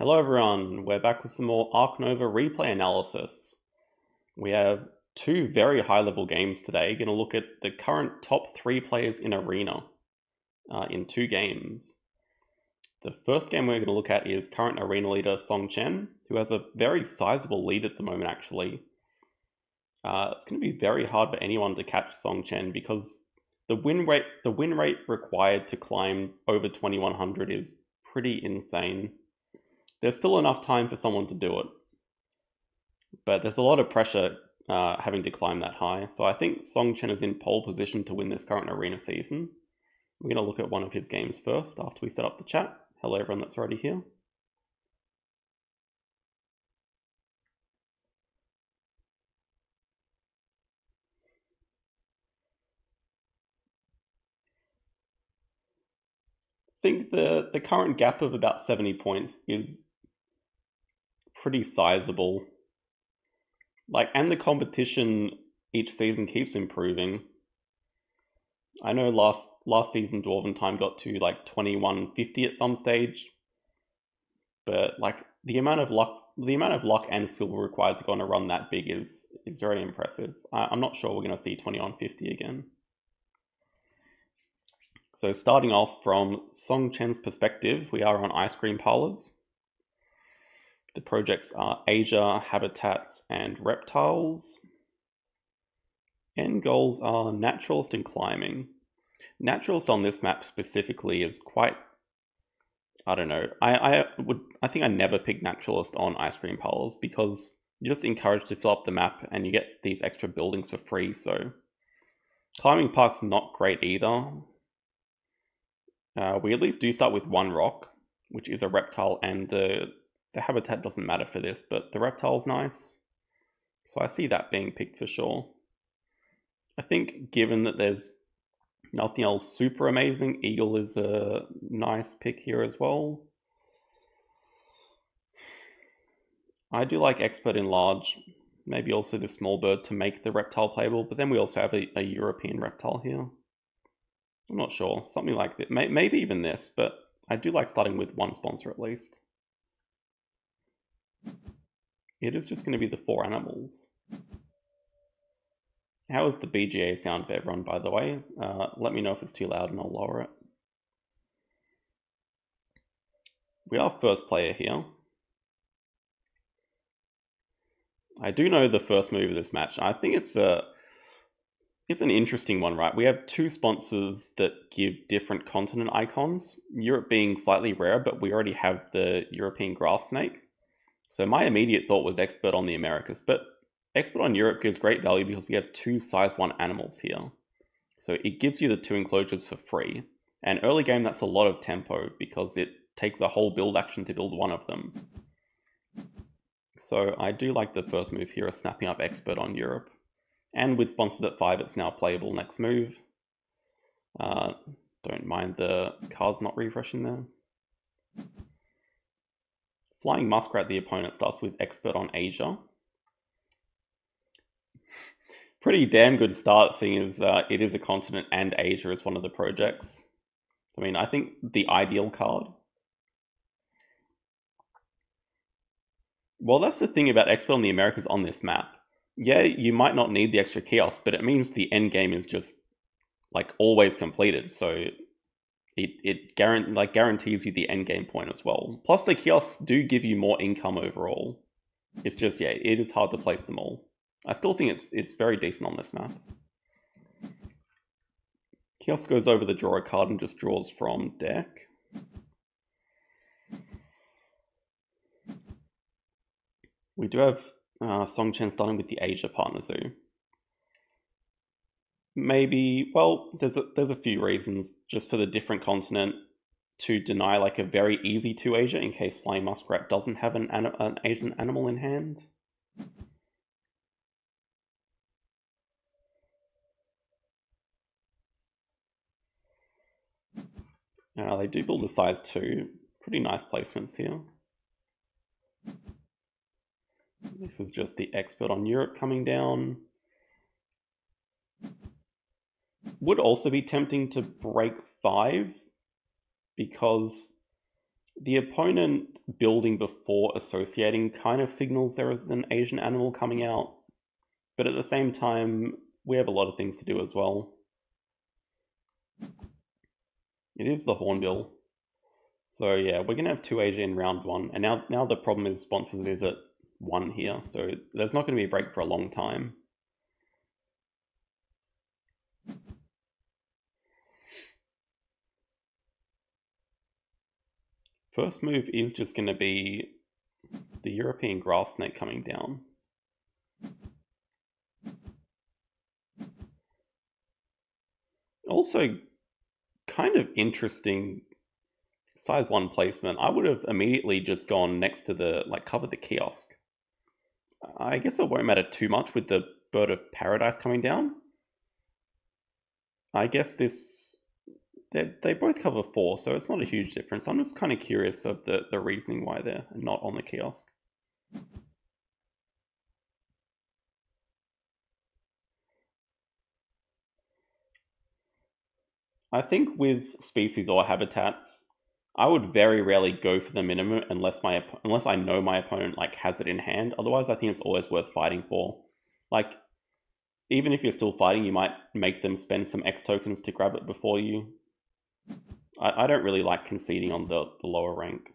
Hello everyone, we're back with some more Ark Nova replay analysis. We have two very high level games today, going to look at the current top three players in Arena in two games. The first game we're going to look at is current Arena leader Tsong Chen, who has a very sizable lead at the moment actually. It's going to be very hard for anyone to catch Tsong Chen because the win rate required to climb over 2100 is pretty insane. There's still enough time for someone to do it, but there's a lot of pressure having to climb that high. So I think Tsong Chen is in pole position to win this current Arena season. We're going to look at one of his games first after we set up the chat. Hello everyone that's already here. I think the current gap of about 70 points is pretty sizable, and the competition each season keeps improving. I know last season dwarvintime got to 2150 at some stage, but the amount of luck and skill required to go on a run that big is very impressive. I'm not sure we're going to see 2150 again. So starting off from Tsong Chen's perspective, we are on Ice Cream Parlors. The projects are Asia, Habitats, and Reptiles. End goals are Naturalist and Climbing. Naturalist on this map specifically is quite... I don't know. I think I never picked Naturalist on Ice Cream Parlors because you're just encouraged to fill up the map and you get these extra buildings for free. So Climbing Park's not great either. We at least do start with one rock, which is a reptile, and the habitat doesn't matter for this, but the reptile's nice. So I see that being picked for sure. I think given that there's nothing else super amazing, eagle is a nice pick here as well. I do like expert in large, maybe also the small bird to make the reptile playable, but then we also have a European reptile here. I'm not sure, something like that, maybe even this, but I do like starting with one sponsor at least. It is just going to be the four animals. How is the BGA sound for everyone, by the way? Let me know if it's too loud and I'll lower it. We are first player here. I do know the first move of this match. I think it's an interesting one, right? We have two sponsors that give different continent icons, Europe being slightly rare, but we already have the European grass snake. So my immediate thought was expert on the Americas, but expert on Europe gives great value because we have two size 1 animals here. So it gives you the two enclosures for free. And early game, that's a lot of tempo because it takes a whole build action to build one of them. So I do like the first move here of snapping up expert on Europe. And with sponsors at 5, it's now playable next move. Don't mind the cards not refreshing there. Flying Muskrat, the opponent, starts with expert on Asia. Pretty damn good start, seeing as it is a continent and Asia is one of the projects. I mean, I think the ideal card. Well, that's the thing about expert on the Americas on this map. Yeah, you might not need the extra kiosk, but it means the end game is just always completed. So it guarantees you the end game point as well. Plus the kiosks do give you more income overall. It's just, yeah, it is hard to place them all. I still think it's very decent on this map. Kiosk goes over the draw a card and just draws from deck. We do have Tsong Chen starting with the Asia partner zoo. Maybe, well, there's a few reasons just for the different continent to deny a very easy to Asia in case Flying Muskrat doesn't have an Asian animal in hand. They do build a size 2. Pretty nice placements here. This is just the expert on Europe coming down. Would also be tempting to break 5 because The opponent building before associating kind of signals there is an Asian animal coming out, but at the same time, we have a lot of things to do as well. It is the hornbill. So yeah, we're going to have 2 Asia in round 1, and now the problem is sponsors is at 1 here, so there's not going to be a break for a long time. First move is just going to be the European grass snake coming down. Also, kind of interesting size 1 placement. I would have immediately just gone next to the, like, cover the kiosk. I guess it won't matter too much with the bird of paradise coming down. I guess this... They both cover 4, so it's not a huge difference. I'm just kind of curious of the reasoning why they're not on the kiosk. I think with species or habitats, I would very rarely go for the minimum unless I know my opponent, like, has it in hand. Otherwise, I think it's always worth fighting for. Like, even if you're still fighting, you might make them spend some X tokens to grab it before you. I don't really like conceding on the lower rank.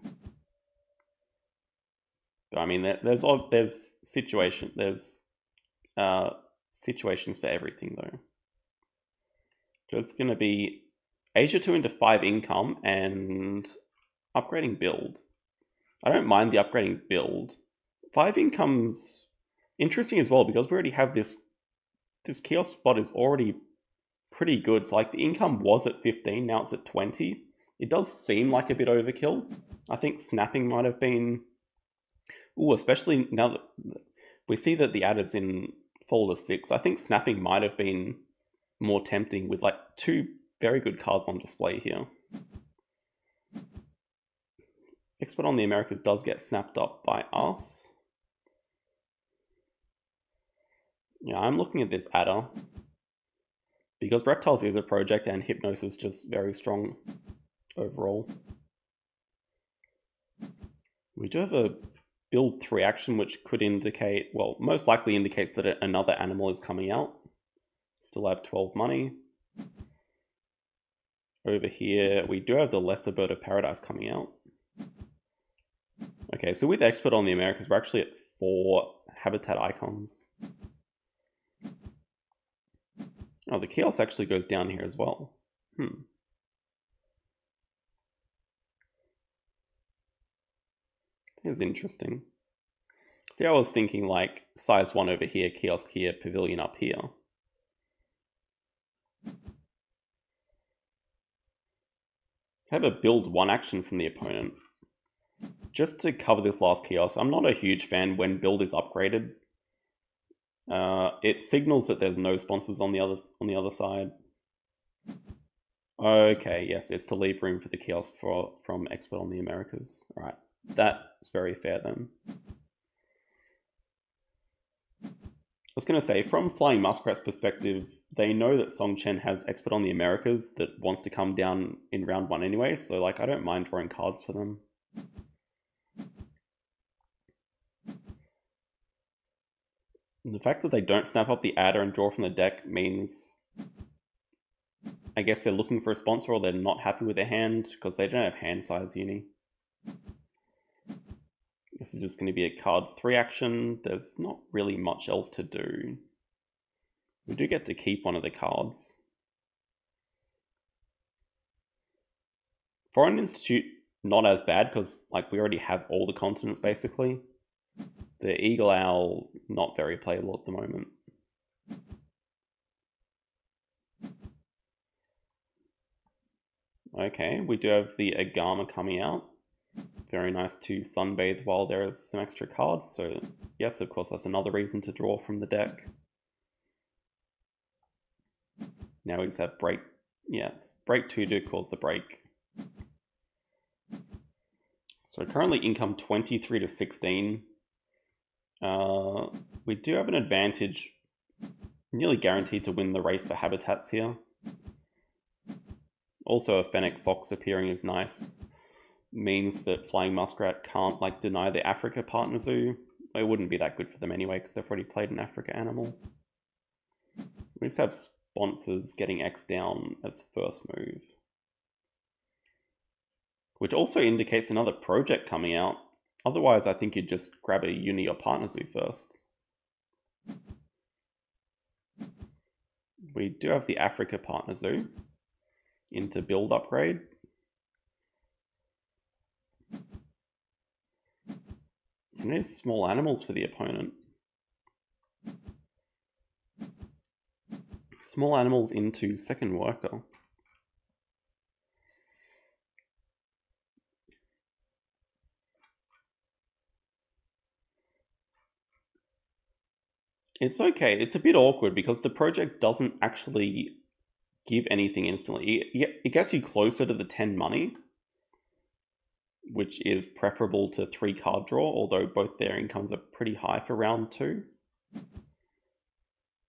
But, I mean, there's situations for everything though. So it's going to be Asia 2 into 5 income and upgrading build. I don't mind the upgrading build. 5 income's interesting as well because we already have this kiosk spot is already pretty good. So like the income was at 15, now it's at 20. It does seem like a bit overkill. I think snapping might have been... Ooh, especially now that we see that the ad is in folder 6. I think snapping might have been more tempting with like 2 very good cards on display here. Expert on the Americas does get snapped up by us. Yeah, I'm looking at this adder because reptiles is a project and hypnosis is just very strong overall. We do have a build 3 action which could indicate, well, most likely indicates that another animal is coming out. Still have 12 money. Over here, we do have the lesser bird of paradise coming out. Okay, so with expert on the Americas, we're actually at 4 habitat icons. Oh, the kiosk actually goes down here as well. It's interesting. See, I was thinking like size 1 over here, kiosk here, pavilion up here. Have a build 1 action from the opponent. Just to cover this last kiosk, I'm not a huge fan when build is upgraded. It signals that there's no sponsors on the other side. Okay, yes, it's to leave room for the kiosk from Expert on the Americas. All right, that's very fair then. I was going to say, from Flying Muskrat's perspective, they know that Tsong Chen has Expert on the Americas that wants to come down in round 1 anyway, so like I don't mind drawing cards for them. And the fact that they don't snap up the adder and draw from the deck means I guess they're looking for a sponsor or they're not happy with their hand because they don't have hand size uni. This is just going to be a cards 3 action. There's not really much else to do. We do get to keep one of the cards. Foreign Institute, not as bad because like we already have all the continents basically. The Eagle Owl, not very playable at the moment. Okay, we do have the Agama coming out. Very nice to sunbathe while there is some extra cards, so yes, of course, that's another reason to draw from the deck. Now we just have break, yeah, break 2 to cause the break. So currently income 23 to 16. We do have an advantage, nearly guaranteed to win the race for habitats here. Also a fennec fox appearing is nice. means that Flying Muskrat can't like deny the Africa partner zoo. It wouldn't be that good for them anyway because they've already played an Africa animal. We just have sponsors getting X down as first move, which also indicates another project coming out. Otherwise, I think you'd just grab a uni or partner zoo first. We do have the Africa partner zoo into build upgrade. And there's small animals for the opponent. Small animals into second worker. It's okay. It's a bit awkward because the project doesn't actually give anything instantly. It gets you closer to the 10 money, which is preferable to 3 card draw, although both their incomes are pretty high for round 2.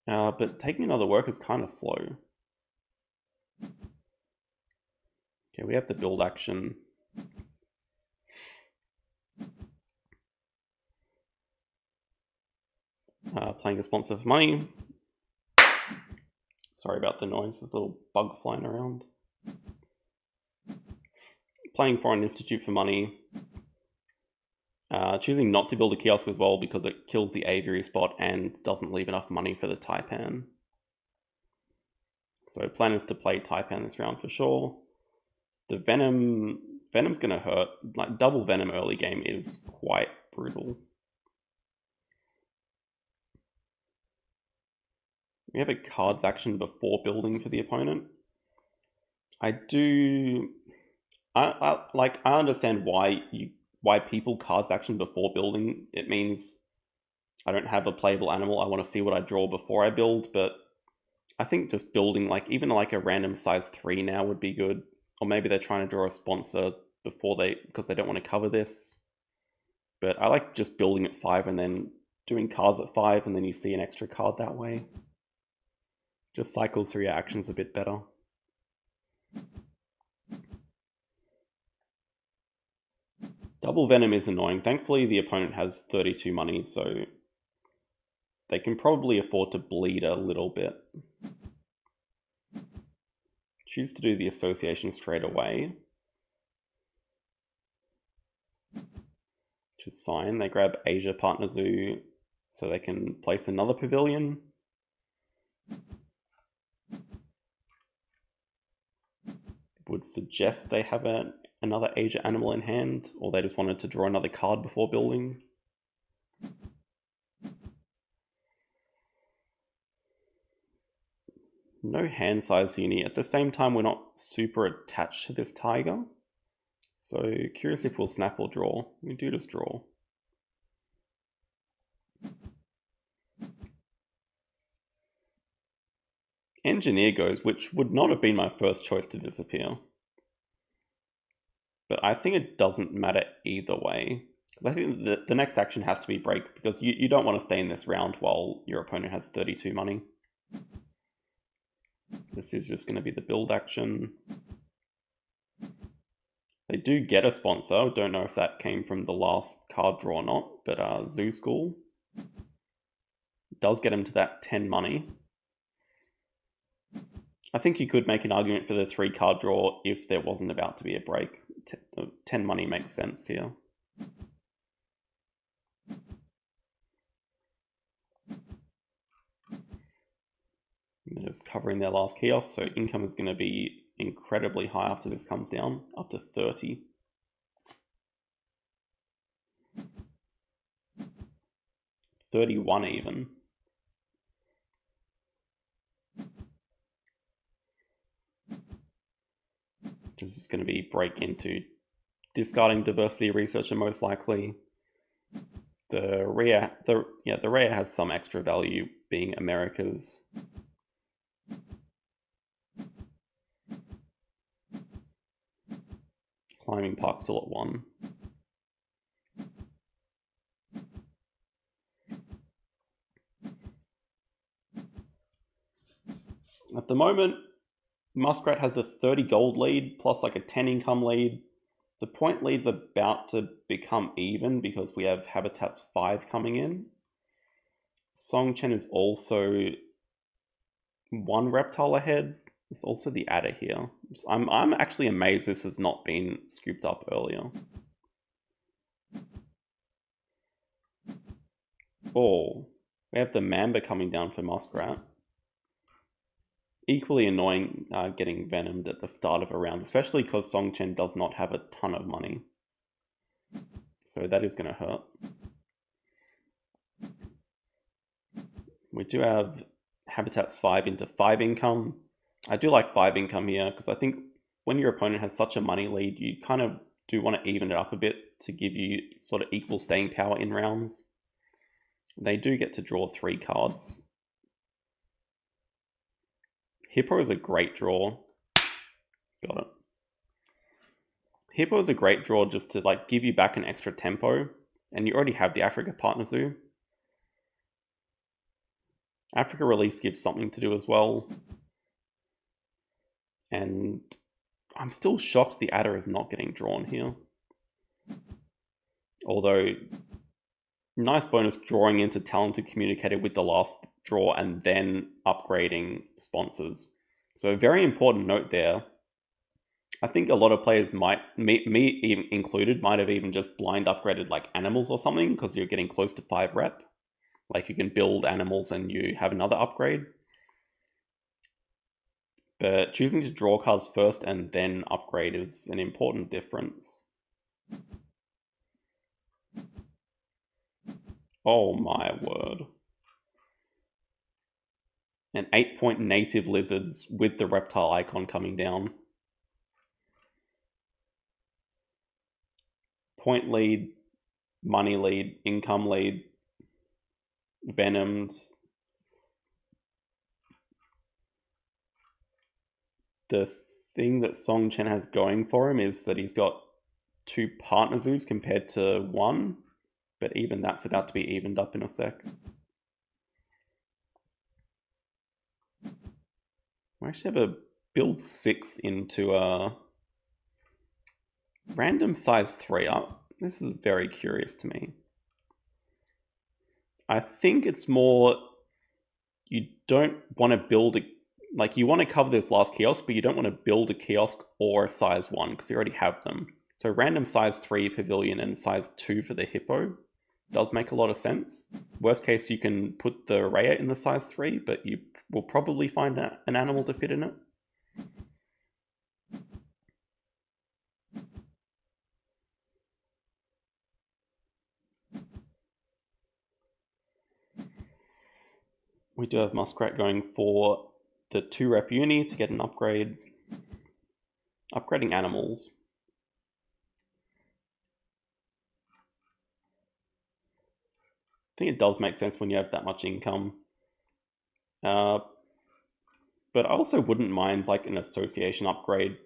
But taking another worker is kind of slow. Okay, we have the build action. Playing a sponsor for money. Sorry about the noise, there's a little bug flying around. Playing Foreign Institute for money. Choosing not to build a kiosk as well because it kills the aviary spot and doesn't leave enough money for the taipan. So plan is to play taipan this round for sure. The venom's gonna hurt. Like double venom early game is quite brutal. We have a cards action before building for the opponent. I understand why people cards action before building. It means I don't have a playable animal. I want to see what I draw before I build, but I think just building like even like a random size 3 now would be good. Or maybe they're trying to draw a sponsor before because they don't want to cover this. But I like just building at 5 and then doing cards at 5 and then you see an extra card that way. Just cycles through your actions a bit better. Double venom is annoying. Thankfully, the opponent has 32 money, so they can probably afford to bleed a little bit. Choose to do the association straight away, which is fine. They grab Asia Partner Zoo so they can place another pavilion. Would suggest they have another Asia animal in hand, or they just wanted to draw another card before building. No hand size uni. At the same time, we're not super attached to this tiger. So curious if we'll snap or draw. We do just draw. Engineer goes, which would not have been my first choice to disappear. But I think it doesn't matter either way. Because I think the next action has to be break, because you don't want to stay in this round while your opponent has 32 money. This is just going to be the build action. They do get a sponsor. Don't know if that came from the last card draw or not, but Zoo School does get him to that 10 money. I think you could make an argument for the 3 card draw if there wasn't about to be a break. 10 money makes sense here. They're just covering their last kiosk, so income is going to be incredibly high after this comes down, up to 30. $31 even. This is going to be break into discarding diversity researcher most likely. The rare has some extra value being America's. Climbing park still at 1. At the moment, Muskrat has a 30 gold lead plus like a 10 income lead. The point leave's about to become even because we have Habitats 5 coming in. Tsong Chen is also one reptile ahead. There's also the adder here. So I'm actually amazed this has not been scooped up earlier. Oh, we have the Mamba coming down for Muskrat. Equally annoying getting venomed at the start of a round, especially because Tsong Chen does not have a ton of money. So that is going to hurt. We do have Habitats 5 into 5 income. I do like 5 income here because I think when your opponent has such a money lead, you kind of do want to even it up a bit to give you sort of equal staying power in rounds. They do get to draw 3 cards. Hippo is a great draw. Got it. Hippo is a great draw just to like give you back an extra tempo, and you already have the Africa Partner Zoo. Africa Release gives something to do as well. And I'm still shocked the adder is not getting drawn here. Although, nice bonus drawing into Talented Communicator with the last draw and then upgrading sponsors. So a very important note there. I think a lot of players might, me even included, might have even just blind upgraded like animals or something because you're getting close to 5 rep. Like you can build animals and you have another upgrade. But choosing to draw cards first and then upgrade is an important difference. Oh my word. An 8-point native lizards with the reptile icon coming down. Point lead, money lead, income lead, venomed. The thing that Tsong Chen has going for him is that he's got 2 partner zoos compared to 1. But even that's about to be evened up in a sec. I actually have a build 6 into a random size 3 up. This is very curious to me. I think it's more you don't want to build a, like you want to cover this last kiosk, but you don't want to build a kiosk or a size 1 because you already have them. So random size 3 pavilion and size 2 for the hippo does make a lot of sense. Worst case, you can put the rhea in the size 3, but you will probably find an animal to fit in it. We do have Muskrat going for the 2-rep uni to get an upgrade. Upgrading animals. I think it does make sense when you have that much income. But I also wouldn't mind like an association upgrade.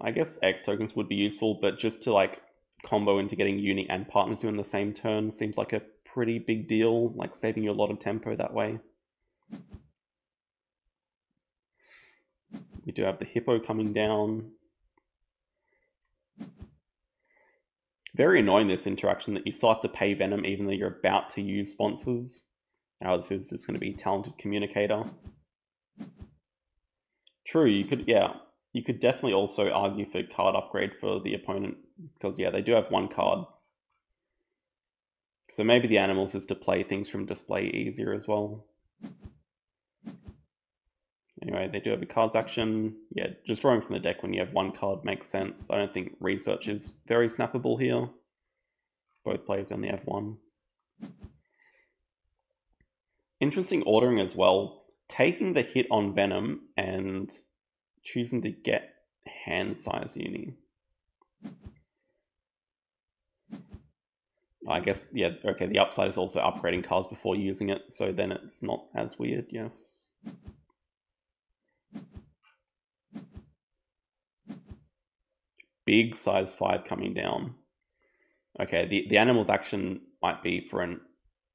I guess X tokens would be useful, but just to like combo into getting uni and partners in the same turn seems like a pretty big deal, like saving you a lot of tempo that way. We do have the hippo coming down. Very annoying, this interaction that you still have to pay Venom even though you're about to use sponsors. Now this is just going to be Talented Communicator. True, you could, yeah, you could definitely also argue for card upgrade for the opponent because, yeah, they do have 1 card. So maybe the animals is to play things from display easier as well. Anyway, they do have a cards action. Yeah, just drawing from the deck when you have 1 card makes sense. I don't think research is very snappable here. Both players only have 1. Interesting ordering as well. Taking the hit on Venom and choosing to get hand size uni. I guess, yeah, okay, the upside is also upgrading cards before using it, so then it's not as weird, yes. Big size 5 coming down. Okay, the animal's action might be for an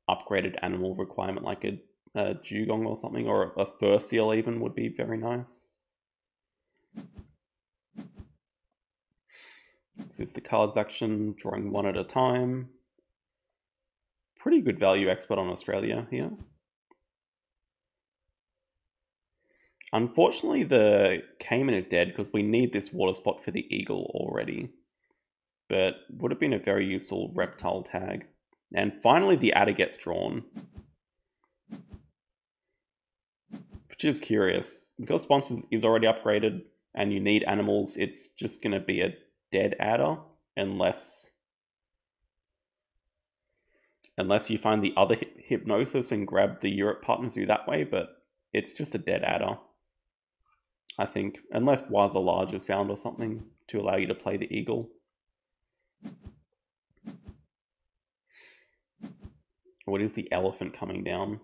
upgraded animal requirement, like a dugong or something, or a fur seal even would be very nice. This is the cards action, drawing one at a time. Pretty good value expert on Australia here. Unfortunately, the Cayman is dead because we need this water spot for the eagle already. But would have been a very useful reptile tag. And finally, the adder gets drawn. Which is curious. Because Sponsors is already upgraded and you need animals, it's just going to be a dead adder unless you find the other Hypnosis and grab the Europe Partners through that way, but it's just a dead adder, I think. Unless Waza Large is found or something to allow you to play the eagle. What is the elephant coming down?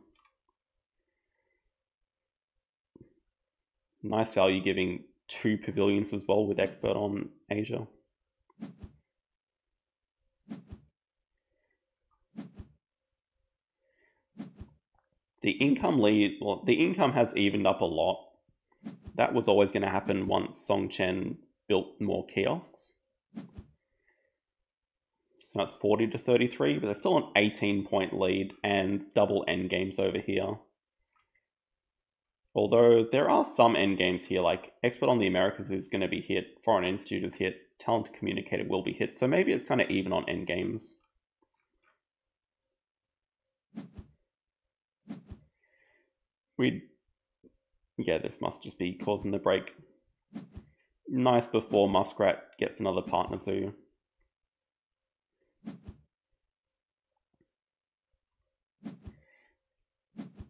Nice value giving two pavilions as well with expert on Asia. The income lead, well, the income has evened up a lot. That was always going to happen once Tsong Chen built more kiosks. So that's 40 to 33, but there's still an 18-point lead and double endgames over here. Although there are some endgames here, like Expert on the Americas is going to be hit, Foreign Institute is hit, Talented Communicator will be hit, so maybe it's kind of even on endgames. Yeah, this must just be causing the break. Nice before Muskrat gets another partner zoo.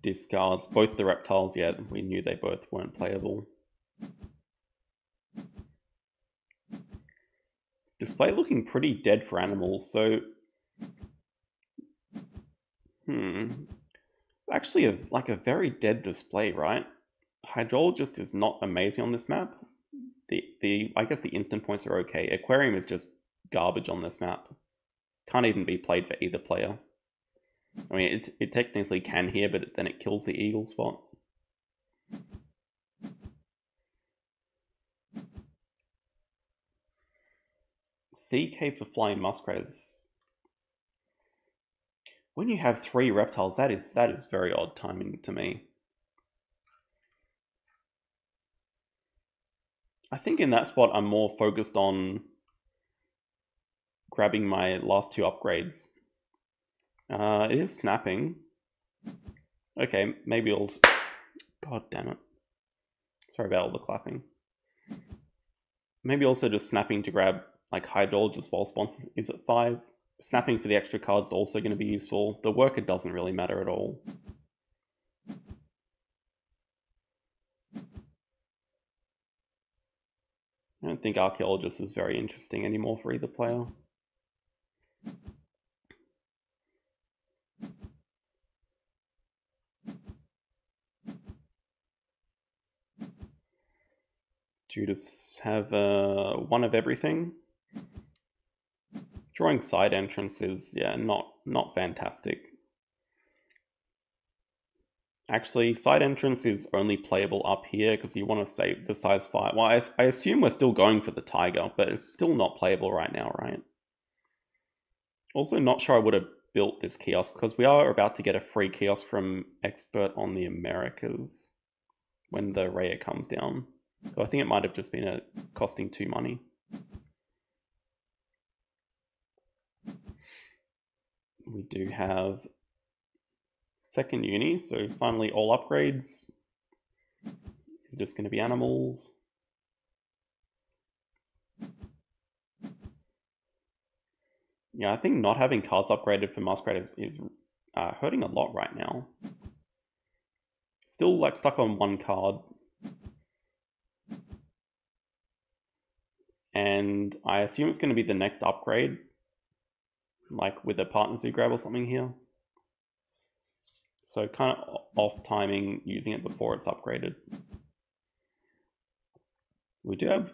Discards both the reptiles. Yeah, we knew they both weren't playable. Display looking pretty dead for animals, so actually like a very dead display, right? Hydrologist is not amazing on this map. The I guess the instant points are okay. Aquarium is just garbage on this map. Can't even be played for either player. I mean, it technically can here, but then it kills the eagle spot. CK for Flying Muskrat. When you have three reptiles, that is very odd timing to me. I think in that spot I'm more focused on grabbing my last two upgrades. It is snapping. Okay, maybe it'll... God damn it. Sorry about all the clapping. Maybe also just snapping to grab like Hydrologist while Sponsors is at 5. Snapping for the extra card's also going to be useful. The worker doesn't really matter at all. I don't think Archaeologist is very interesting anymore for either player. Judas have one of everything. Drawing side entrances, yeah, not fantastic. Actually, side entrance is only playable up here because you want to save the size 5. Well, I assume we're still going for the tiger, but it's still not playable right now, right? Also, not sure I would have built this kiosk because we are about to get a free kiosk from Expert on the Americas when the Raya comes down. So I think it might have just been costing 2 money. We do have second uni, so finally all upgrades. It's just going to be animals. Yeah, I think not having cards upgraded for Muskrat is hurting a lot right now. Still like stuck on one card. And I assume it's going to be the next upgrade. Like with a partner zoo grab or something here. So kind of off timing using it before it's upgraded. We do have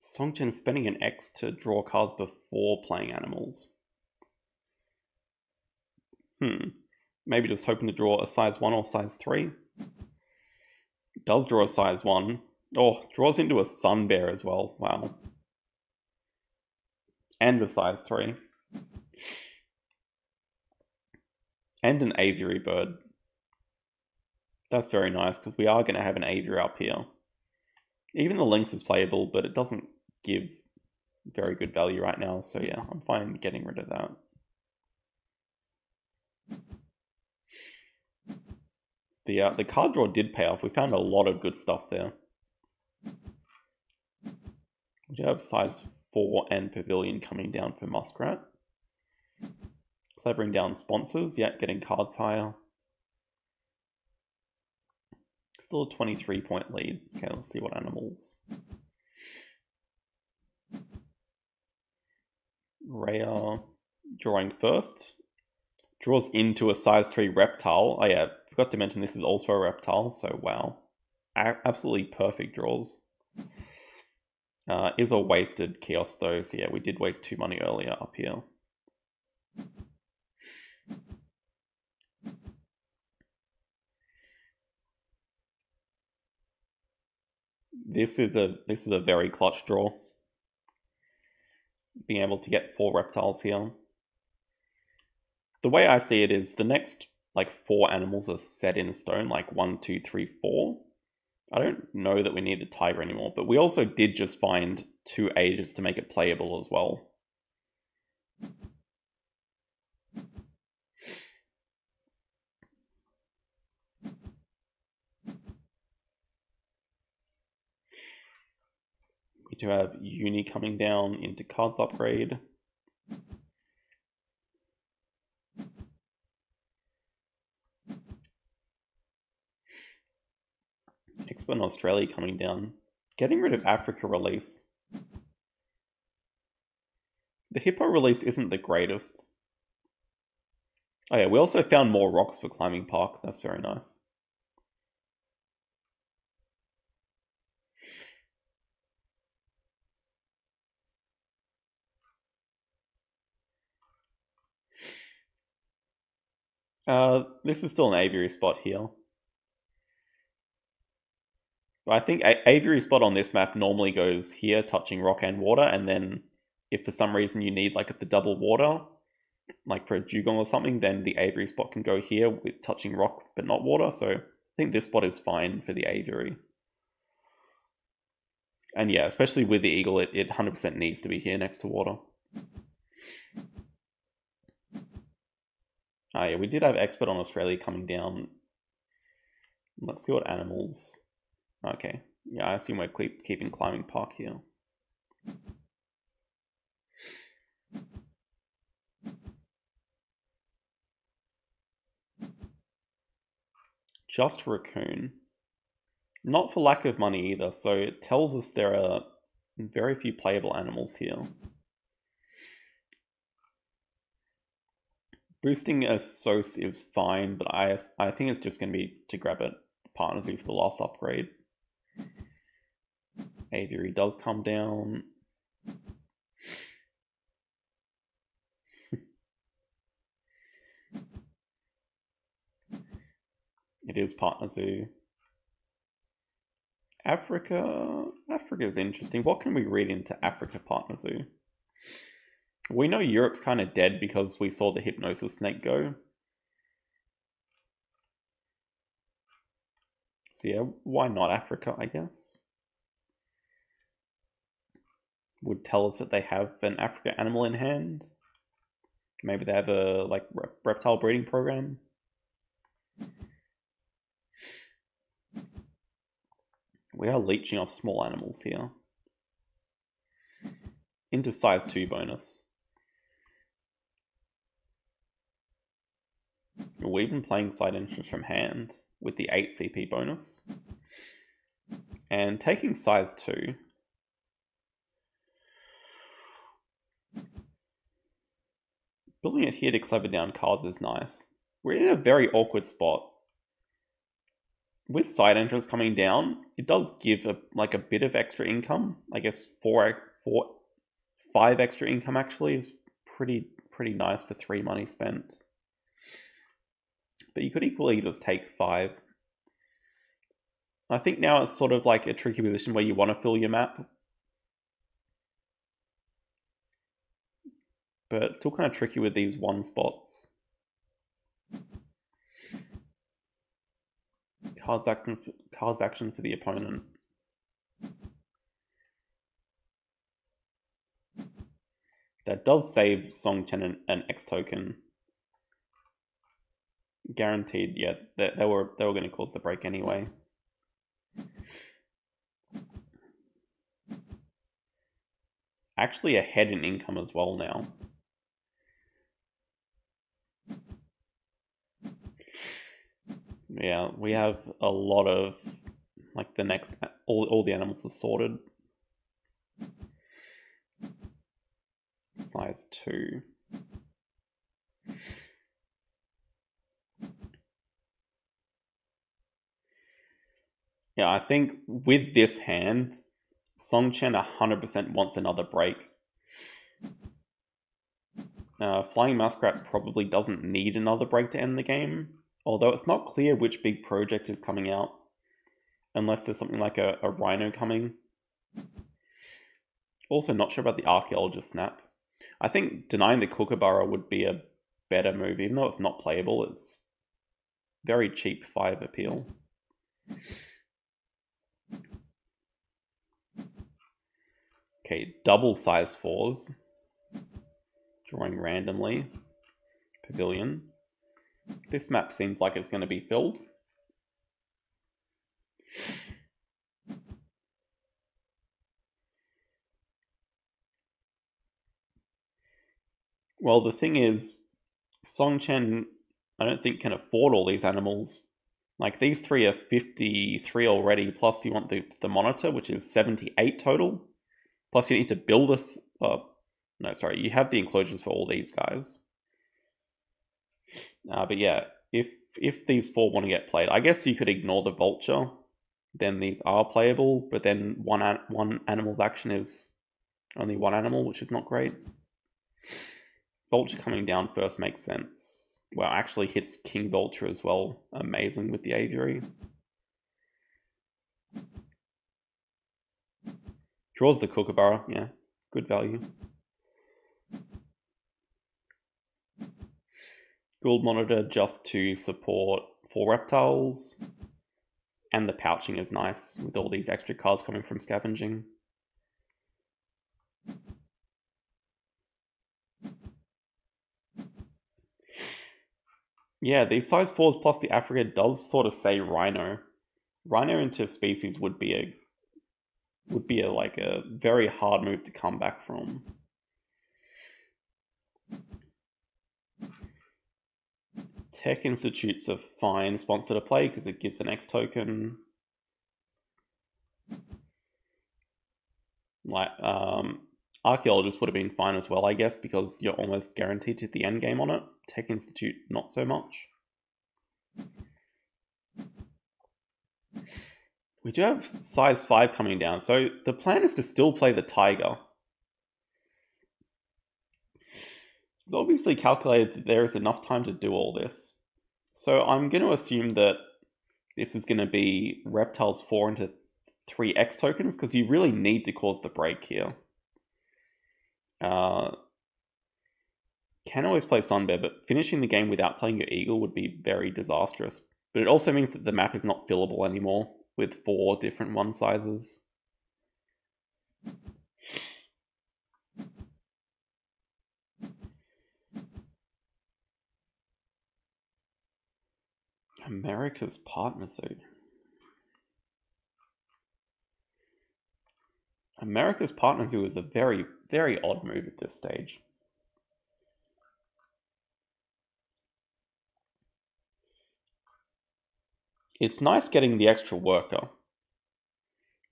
Tsong Chen spending an X to draw cards before playing animals. Maybe just hoping to draw a size 1 or size 3. It does draw a size 1. Oh, draws into a sun bear as well. Wow. and the size 3. And an aviary bird. That's very nice, because we are going to have an aviary up here. Even the lynx is playable, but it doesn't give very good value right now, so yeah, I'm fine getting rid of that. The card draw did pay off. We found a lot of good stuff there. We do have size 4 and pavilion coming down for Muskrat. Clevering down sponsors, yeah, getting cards higher. Still a 23-point lead. Okay, let's see what animals. Raya drawing first. Draws into a size 3 reptile. Oh yeah, forgot to mention this is also a reptile, so wow. Absolutely perfect draws. Is a wasted kiosk though, so yeah, we did waste 2 money earlier up here. This is a very clutch draw. Being able to get 4 reptiles here. The way I see it is the next like 4 animals are set in stone, like 1, 2, 3, 4. I don't know that we need the tiger anymore, but we also did just find 2 ages to make it playable as well. We do have Uni coming down into cards upgrade. Expert in Australia coming down. Getting rid of Africa release. The hippo release isn't the greatest. Oh yeah, we also found more rocks for climbing park. That's very nice. This is still an aviary spot here. I think aviary spot on this map normally goes here, touching rock and water, and then if for some reason you need like the double water, like for a dugong or something, then the aviary spot can go here with touching rock but not water. So I think this spot is fine for the aviary. And yeah, especially with the eagle, it 100% needs to be here next to water. Ah yeah, we did have Expert on Australia coming down. Let's see what animals. Okay, yeah, I assume we're keeping climbing park here. Just raccoon. Not for lack of money either, so it tells us there are very few playable animals here. Boosting a SOS is fine, but I think it's just going to be to grab it. Partners for the last upgrade. Aviary does come down. It is partner zoo. Africa is interesting. What can we read into Africa partner zoo? We know Europe's kind of dead because we saw the hypnosis snake go. So yeah, why not Africa, I guess? Would tell us that they have an Africa animal in hand. Maybe they have a like reptile breeding program. We are leeching off small animals here. Into size 2 bonus. We're even playing side entrance from hand with the 8 CP bonus. And taking size 2. Building it here to clever down cards is nice. We're in a very awkward spot. With side entrance coming down, it does give a bit of extra income. I guess 5 extra income actually is pretty nice for 3 money spent. But you could equally just take 5. I think now it's sort of like a tricky position where you want to fill your map. But it's still kind of tricky with these one spots. Cards action for the opponent. That does save Tsong Chen an X token. Guaranteed, yeah, they were going to cause the break anyway. Actually ahead in income as well now. Yeah, we have a lot of, like, the next, all the animals are sorted. Size 2. Yeah, I think with this hand, Tsong Chen 100% wants another break. Flying Muskrat probably doesn't need another break to end the game, although it's not clear which big project is coming out, unless there's something like a rhino coming. Also not sure about the archaeologist snap. I think denying the Kookaburra would be a better move, even though it's not playable. It's very cheap 5 appeal. Okay, double size 4s. Drawing randomly. Pavilion. This map seems like it's going to be filled. Well, the thing is, Tsong Chen, I don't think, can afford all these animals. Like, these 3 are 53 already, plus you want the monitor, which is 78 total. Plus you need to build us up. No, sorry, you have the enclosures for all these guys. But yeah, if these 4 want to get played, I guess you could ignore the vulture. Then these are playable, but then one animal's action is only 1 animal, which is not great. Vulture coming down first makes sense. Well, actually hits King Vulture as well. Amazing with the aviary. Draws the Kookaburra, yeah, good value. Gould Monitor just to support 4 reptiles. And the pouching is nice with all these extra cards coming from scavenging. Yeah, these size 4s plus the Africa does sort of say Rhino. Rhino into species would be a very hard move to come back from. Tech Institute's a fine sponsor to play because it gives an X token. Like, Archaeologist would have been fine as well, I guess, because you're almost guaranteed to the end game on it. Tech Institute, not so much. We do have size 5 coming down, so the plan is to still play the tiger. It's obviously calculated that there is enough time to do all this. So I'm going to assume that this is going to be reptiles 4 into 3 X tokens, because you really need to cause the break here. Can always play Sunbear, but finishing the game without playing your eagle would be very disastrous. But it also means that the map is not fillable anymore with 4 different 1 sizes. America's partner suit. America's partner suit is a very odd move at this stage. It's nice getting the extra worker.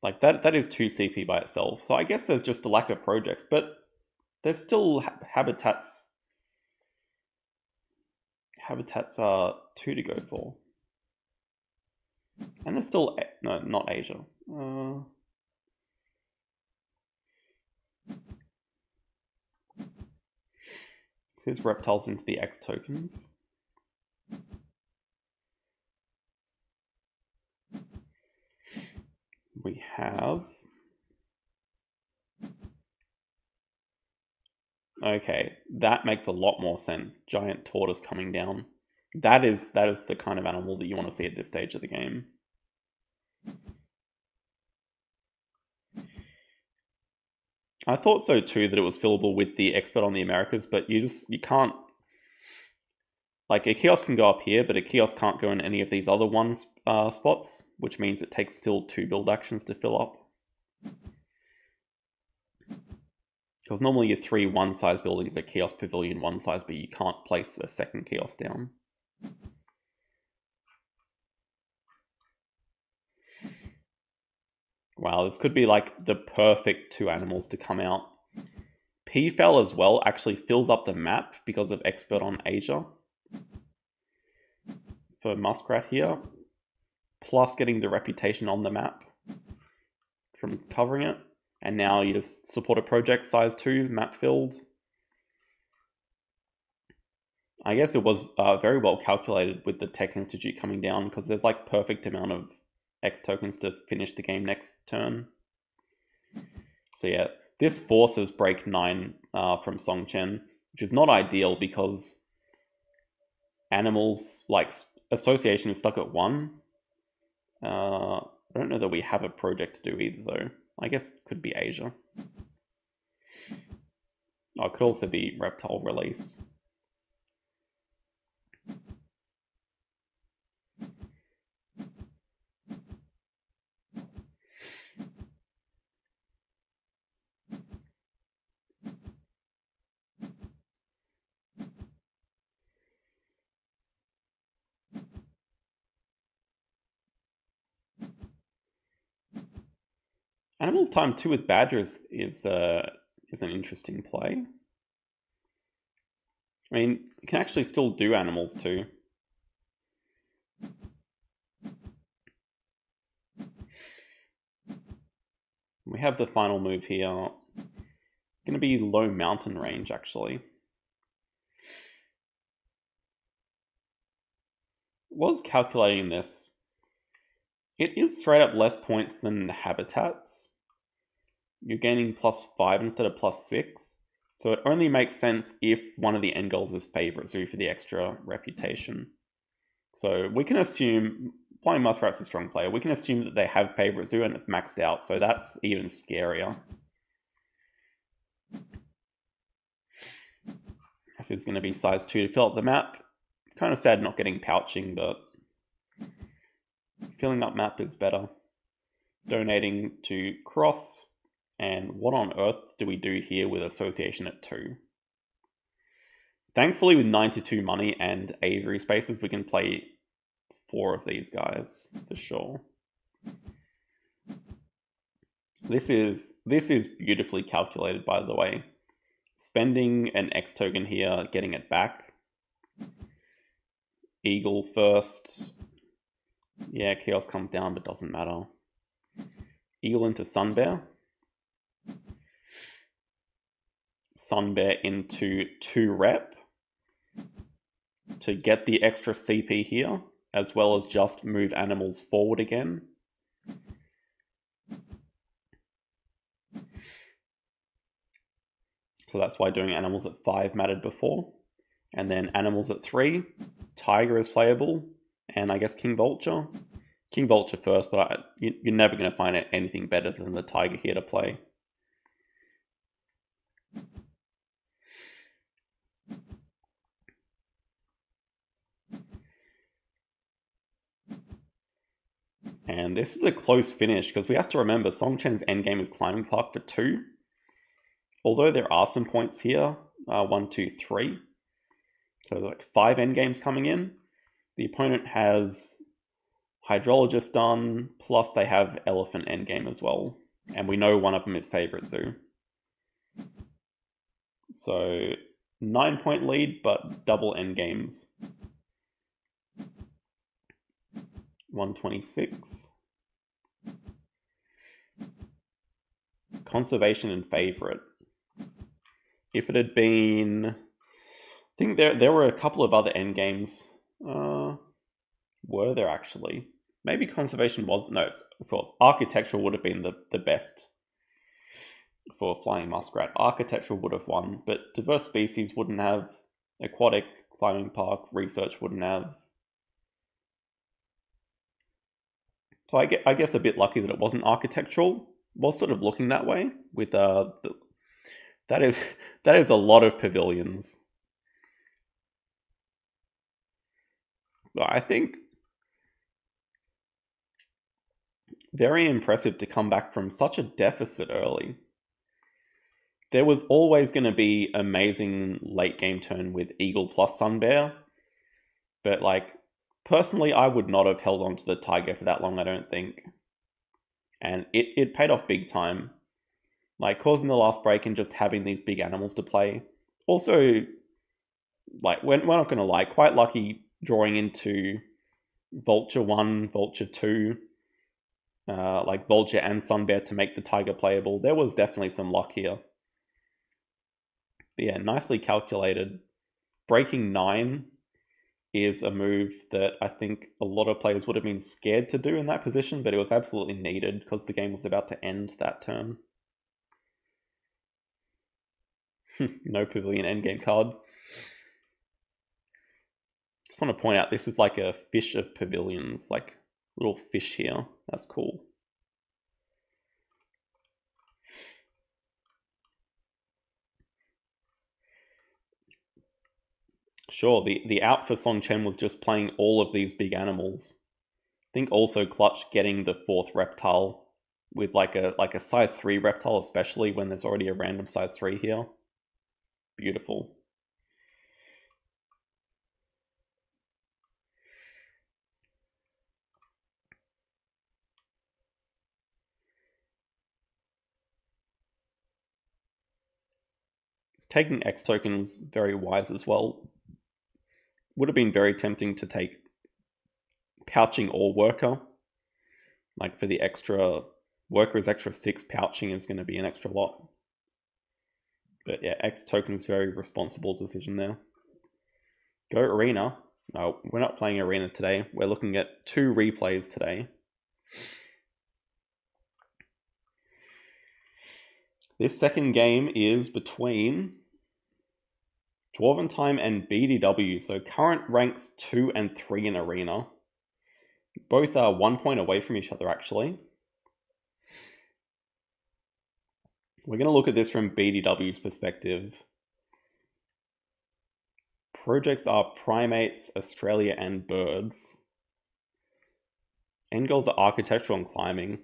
Like, that is 2 CP by itself. So I guess there's just a lack of projects, but there's still habitats. Habitats are 2 to go for. And there's still, no, not Asia. Here's reptiles into the X tokens. We have Okay, that makes a lot more sense. Giant tortoise coming down. That is the kind of animal that you want to see at this stage of the game. I thought so too, that it was fillable with the expert on the Americas, but you can't. Like, a kiosk can go up here, but a kiosk can't go in any of these other ones spots, which means it takes still 2 build actions to fill up. Because normally your 3 one-size buildings are kiosk, pavilion, one-size, but you can't place a second kiosk down. Wow, this could be like the perfect 2 animals to come out. PFL as well actually fills up the map because of expert on Asia for Muskrat here, plus getting the reputation on the map from covering it. And now you just support a project, size 2, map filled. I guess it was very well calculated with the Tech Institute coming down, because there's like perfect amount of X tokens to finish the game next turn. So yeah, this forces break 9 from Tsong Chen, which is not ideal because animals, like association, is stuck at 1. I don't know that we have a project to do either though. I guess it could be Asia. Oh, it could also be reptile release. Animals times 2 with badgers is an interesting play. I mean, you can actually still do animals too. We have the final move here. Going to be low mountain range actually. Was calculating this. It is straight up less points than habitats. You're gaining +5 instead of +6. So it only makes sense if one of the end goals is favorite, so for the extra reputation. So we can assume, Flying Muskrat's a strong player, we can assume that they have favorite zoo and it's maxed out, so that's even scarier. This is going to be size 2 to fill up the map. Kind of sad not getting pouching, but filling up map is better. Donating to cross. And what on earth do we do here with association at 2? Thankfully, with 92 money and aviary spaces, we can play 4 of these guys for sure. This is beautifully calculated, by the way. Spending an X token here, getting it back. Eagle first. Yeah, chaos comes down, but doesn't matter. Eagle into Sun Bear. Sun Bear into 2 rep to get the extra CP here, as well as just move animals forward again. So that's why doing animals at 5 mattered before. And then animals at 3. Tiger is playable. And I guess King Vulture. King Vulture first, but you're never going to find anything better than the Tiger here to play. And this is a close finish, because we have to remember Tsong Chen's endgame is Climbing Park for 2. Although there are some points here, 1, 2, 3. So there's like 5 endgames coming in. The opponent has Hydrologist done, plus they have Elephant endgame as well. And we know one of them is favorite zoo. So 9-point lead, but double endgames. 126. Conservation and favorite. If it had been... I think there were a couple of other endgames. Were there actually? Maybe conservation wasn't. No, of course, architectural would have been the best. for Flying Muskrat. Architecture would have won, but diverse species wouldn't have. Aquatic, climbing park, research wouldn't have. So I guess a bit lucky that it wasn't architectural. Was sort of looking that way with that is a lot of pavilions. But I think very impressive to come back from such a deficit early. There was always going to be amazing late game turn with Eagle plus Sun Bear, but like personally, I would not have held on to the Tiger for that long, I don't think. And it paid off big time. Like, causing the last break and just having these big animals to play. Also, like, we're not going to lie, quite lucky drawing into Vulture 1, Vulture 2, like Vulture and Sun Bear to make the Tiger playable. There was definitely some luck here. But yeah, nicely calculated. Breaking 9 is a move that I think a lot of players would have been scared to do in that position, but it was absolutely needed because the game was about to end that turn. No pavilion endgame card. Just want to point out this is like a fish of pavilions, like little fish here. That's cool. Sure, the out for Tsong Chen was just playing all of these big animals. I think also clutch getting the fourth reptile with like a size 3 reptile, especially when there's already a random size 3 here. Beautiful. Taking X tokens, very wise as well. Would have been very tempting to take pouching or worker. Like for the extra workers, extra 6, pouching is going to be an extra lot. But yeah, X tokens, very responsible decision there. Go Arena. No, we're not playing Arena today. We're looking at 2 replays today. This second game is between Dwarvintime and BDW, so current ranks 2 and 3 in Arena. Both are 1 point away from each other, actually. We're going to look at this from BDW's perspective. Projects are primates, Australia, and birds. End goals are architectural and climbing.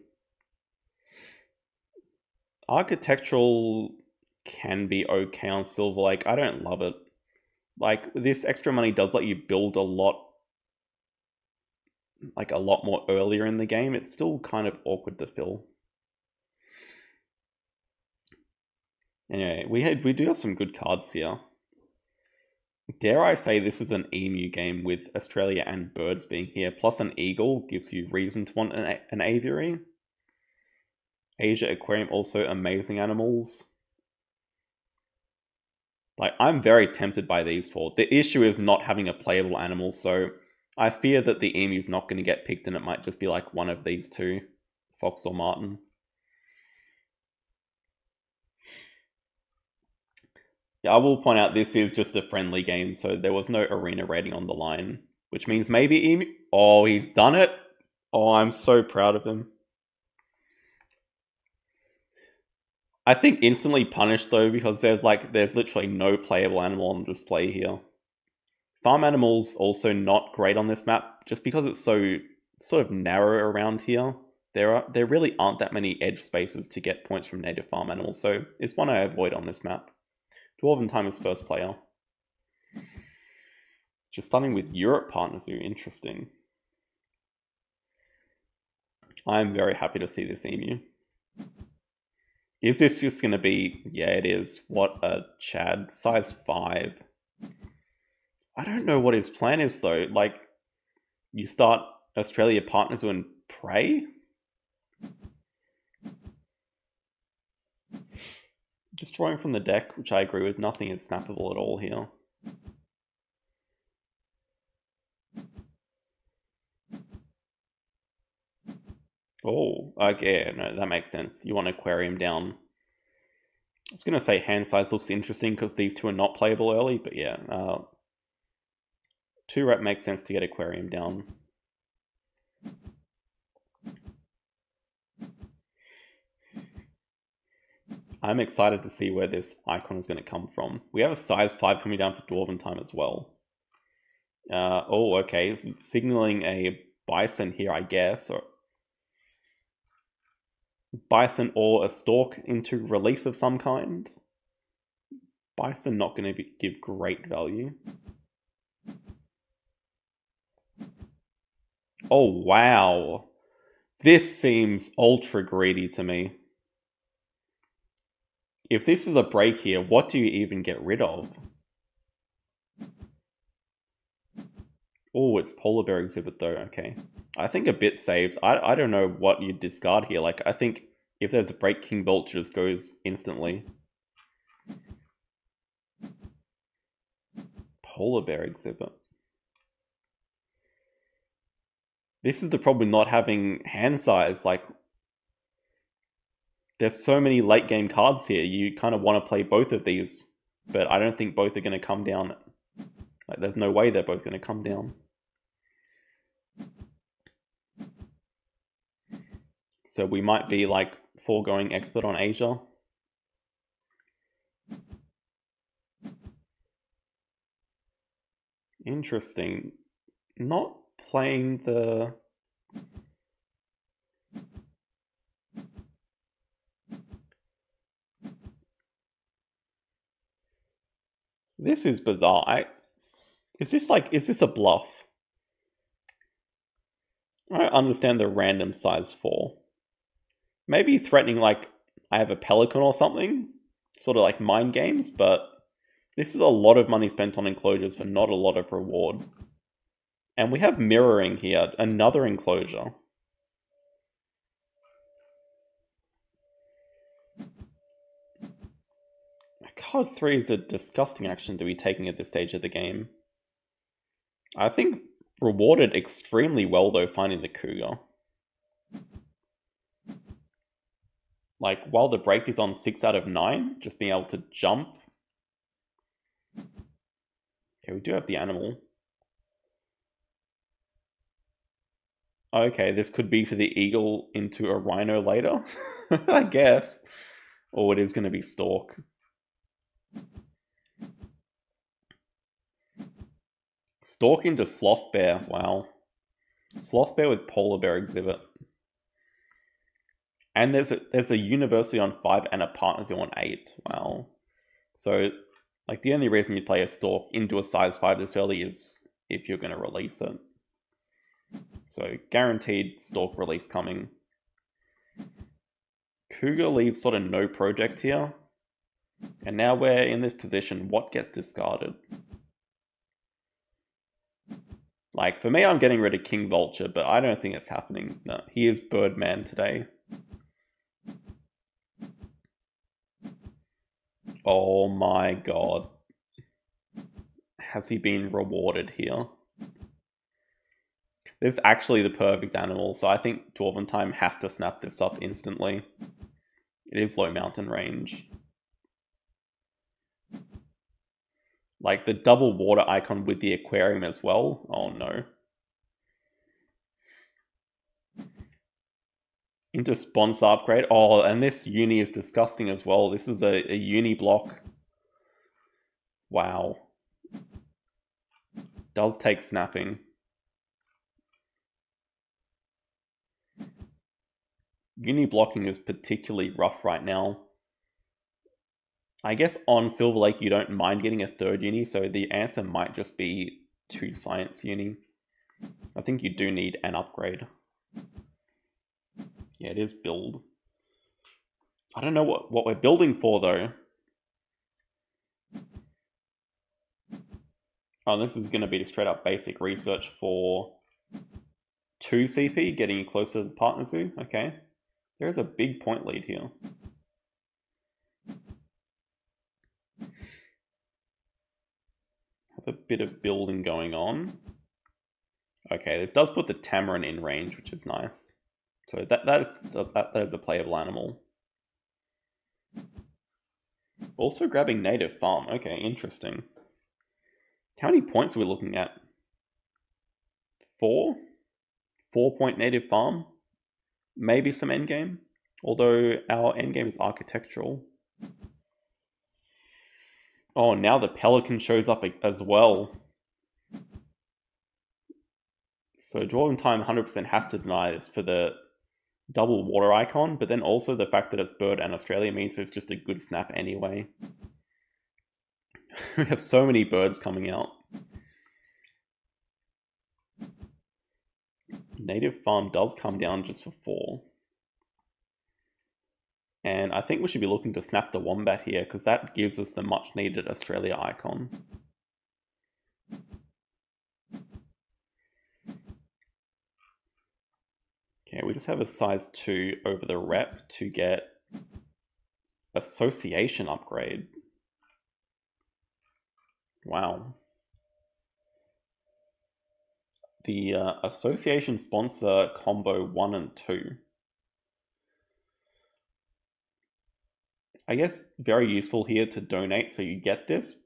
Architectural can be okay on Silver Lake. I don't love it. Like, this extra money does let you build a lot, like a lot more earlier in the game. It's still kind of awkward to fill. Anyway, we do have some good cards here. Dare I say this is an emu game with Australia and birds being here, plus an eagle gives you reason to want an aviary. Asia Aquarium, also amazing animals. Like, I'm very tempted by these 4. The issue is not having a playable animal, so I fear that the emu's not going to get picked and it might just be like one of these 2, Fox or Martin. Yeah, I will point out this is just a friendly game, so there was no arena rating on the line, which means maybe emu... Oh, he's done it! Oh, I'm so proud of him. I think instantly punished though, because there's literally no playable animal on display here. Farm animals also not great on this map, just because it's so sort of narrow around here. There really aren't that many edge spaces to get points from native farm animals, so it's one I avoid on this map. Dwarvintime is first player. Just starting with Europe partners, who are interesting. I'm very happy to see this emu. Is this just going to be... Yeah, it is. What a Chad. Size 5. I don't know what his plan is, though. Like, you start Australia partners and prey? Destroying from the deck, which I agree with. Nothing is snappable at all here. Oh, okay, no, that makes sense. You want aquarium down. I was going to say hand size looks interesting because these two are not playable early, but yeah. 2-rep makes sense to get aquarium down. I'm excited to see where this icon is going to come from. We have a size 5 coming down for dwarvintime as well. Oh, okay. It's signaling a bison here, I guess. Or bison or a stork into release of some kind. Bison not going to give great value. Oh, wow. This seems ultra greedy to me. If this is a break here, what do you even get rid of? Oh, it's polar bear exhibit though, okay. I think a bit saved. I don't know what you'd discard here. Like, I think if there's a break, King Vulture just goes instantly. Polar bear exhibit. This is the problem with not having hand size. Like, there's so many late game cards here. You kind of want to play both of these, but I don't think both are going to come down. Like, there's no way they're both going to come down. So we might be like foregoing expert on Asia. Interesting. Not playing the... This is bizarre. Is this a bluff? I don't understand the random size 4. Maybe threatening like I have a pelican or something, sort of like mind games, but this is a lot of money spent on enclosures for not a lot of reward. And we have mirroring here, another enclosure. Card 3 is a disgusting action to be taking at this stage of the game. I think rewarded extremely well though, finding the cougar. Like, while the break is on 6 out of 9, just being able to jump. Okay, we do have the animal. Okay, this could be for the eagle into a rhino later, I guess. Or it is going to be stork. Stork into sloth bear, wow. Sloth bear with polar bear exhibit. And there's a university on 5 and a partner zoo on 8, wow. So, like, the only reason you play a stork into a size 5 this early is if you're going to release it. So, guaranteed stork release coming. Cougar leaves sort of no project here. And now we're in this position, what gets discarded? Like, for me, I'm getting rid of King Vulture, but I don't think it's happening. No, he is Birdman today. Oh my god. Has he been rewarded here? This is actually the perfect animal, so I think Dwarventime has to snap this up instantly. It is low mountain range. Like, the double water icon with the aquarium as well. Oh, no. Into sponsor upgrade. Oh, and this uni is disgusting as well. This is a uni block. Wow. Does take snapping. Uni blocking is particularly rough right now. I guess on Silver Lake you don't mind getting a 3rd uni, so the answer might just be 2 science uni. I think you do need an upgrade. Yeah, it is build. I don't know what we're building for though. Oh, this is going to be straight up basic research for 2 CP, getting you closer to the partner zoo. Okay, there is a big point lead here. A bit of building going on. Okay, this does put the tamarin in range, which is nice. So that is a playable animal. Also grabbing native farm. Okay, interesting. How many points are we looking at? 4? 4-point native farm? Maybe some endgame? Although our endgame is architectural. Oh, now the pelican shows up as well. So dwarvintime 100% has to deny this for the double water icon, but then also the fact that it's bird and Australia means it's just a good snap anyway. We have so many birds coming out. Native farm does come down just for 4. And I think we should be looking to snap the wombat here because that gives us the much needed Australia icon. Okay, we just have a size 2 over the rep to get association upgrade. Wow. The association sponsor combo 1 and 2. I guess very useful here to donate so you get this.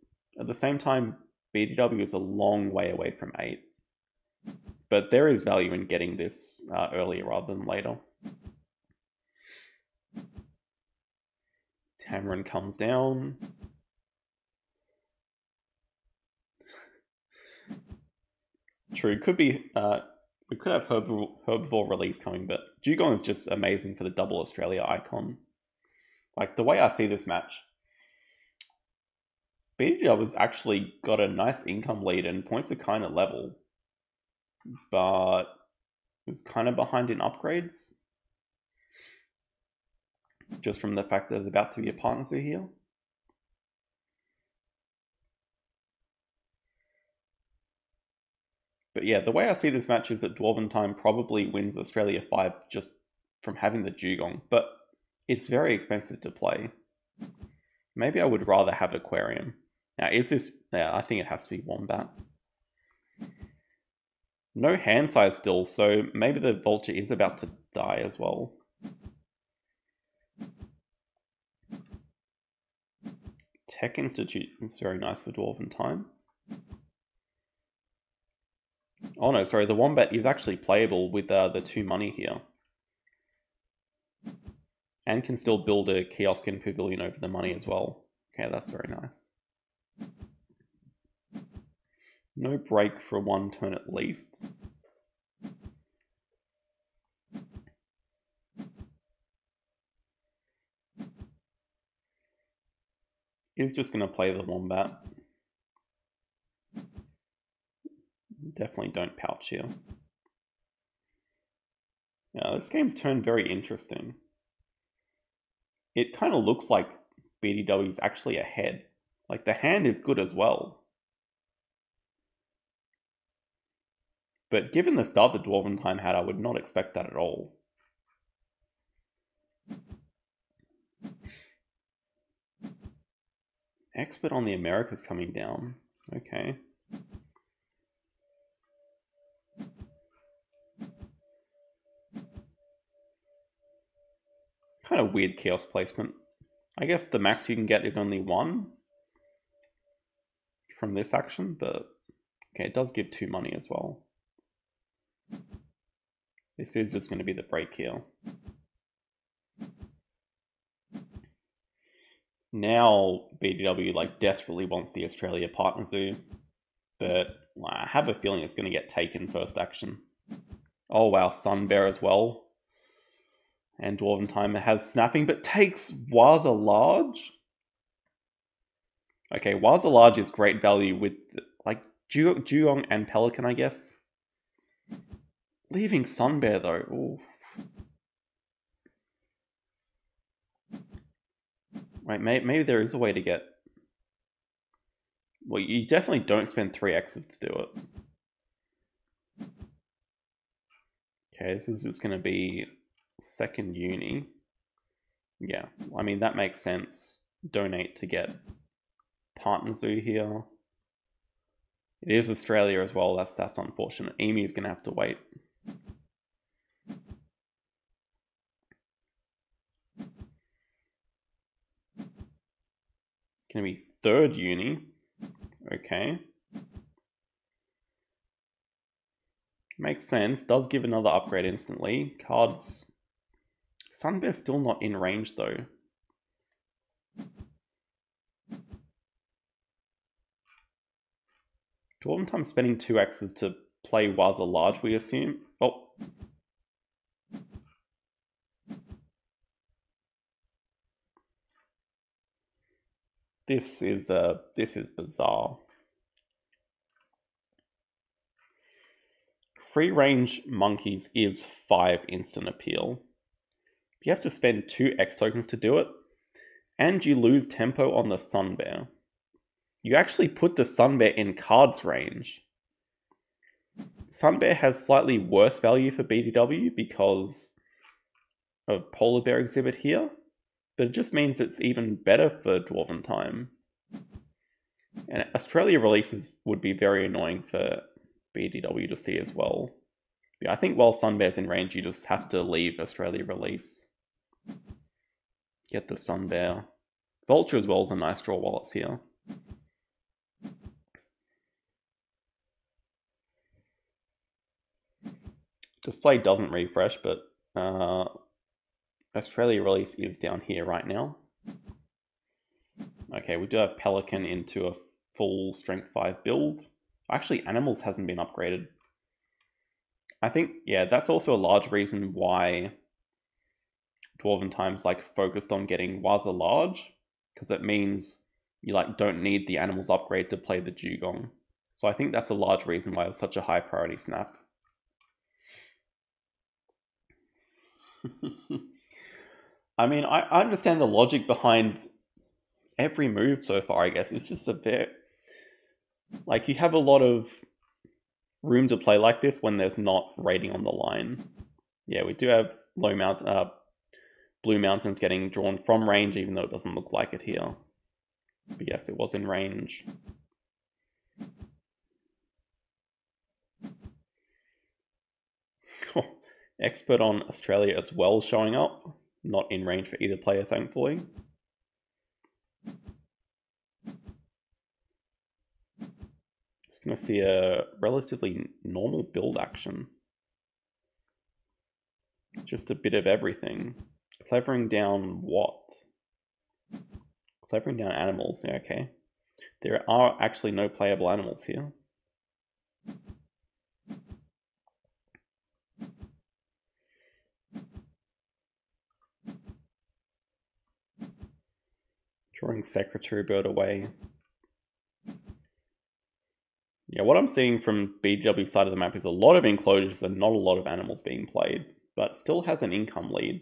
At the same time, BDW is a long way away from 8. But there is value in getting this earlier rather than later. Tamarin comes down. True, could be, we could have herbivore release coming, but Dugong is just amazing for the double Australia icon. Like, the way I see this match, BDW has actually got a nice income lead and points are kind of level, but is kind of behind in upgrades, just from the fact that there's about to be a partnership here. But yeah, the way I see this match is that dwarvintime probably wins Australia 5 just from having the Dugong, but it's very expensive to play. Maybe I would rather have aquarium. Now, is this... Yeah, I think it has to be wombat. No hand size still, so maybe the vulture is about to die as well. Tech Institute is very nice for dwarvintime. Oh no, sorry, the wombat is actually playable with the 2 money here. And can still build a kiosk and pavilion over the money as well. Okay, that's very nice. No break for 1 turn at least. Is just going to play the wombat. Definitely don't pouch here. Now, this game's turned very interesting. It kind of looks like BDW is actually ahead. Like, the hand is good as well. But given the start that dwarvintime had, I would not expect that at all. Expert on the Americas coming down. Okay. Kind of weird kiosk placement. I guess the max you can get is only 1 from this action, but okay, it does give 2 money as well. This is just going to be the break here. Now BDW like desperately wants the Australia partner zoo, but well, I have a feeling it's going to get taken first action. Oh wow, Sun Bear as well. And dwarvintime has snapping, but takes Waza Large. Okay, Waza Large is great value with, like, Dugong and Pelican, I guess. Leaving Sun Bear, though. Oof. Right, maybe there is a way to get... Well, you definitely don't spend 3 X's to do it. Okay, this is just going to be... second uni. Yeah, I mean, that makes sense. Donate to get partner zoo here. It is Australia as well. That's unfortunate. Emu is going to have to wait. gonna be third uni. Okay. Makes sense. Does give another upgrade instantly. Cards. Sunbear's still not in range though. Dwarvintime spending 2 axes to play Waza large, we assume. Oh. This is bizarre. Free range monkeys is 5 instant appeal. You have to spend 2 X tokens to do it, and you lose tempo on the Sun Bear. You actually put the Sun Bear in cards range. Sun Bear has slightly worse value for BDW because of Polar Bear Exhibit here, but it just means it's even better for Dwarvintime. And Australia releases would be very annoying for BDW to see as well. Yeah, I think while Sun Bear's in range, you just have to leave Australia release. Get the Sun Bear. Vulture as well is a nice draw while it's here. Display doesn't refresh, but Australia release is down here right now. Okay, we do have Pelican into a full strength 5 build. Actually, Animals hasn't been upgraded. I think, yeah, that's also a large reason why Dwarventime's like focused on getting Waza large, because it means you like don't need the Animals upgrade to play the Dugong. So I think that's a large reason why it was such a high priority snap. I mean, I understand the logic behind every move so far, I guess. It's just a bit... like, you have a lot of room to play like this when there's not rating on the line. Yeah, we do have low mountain, Blue Mountains getting drawn from range, even though it doesn't look like it here. But yes, it was in range. Expert on Australia as well showing up. Not in range for either player, thankfully. Just going to see a relatively normal build action. Just a bit of everything. Clevering down what? Clevering down Animals, yeah, okay. There are actually no playable Animals here. Drawing Secretary Bird away. Yeah, what I'm seeing from BDW side of the map is a lot of enclosures and not a lot of Animals being played, but still has an income lead.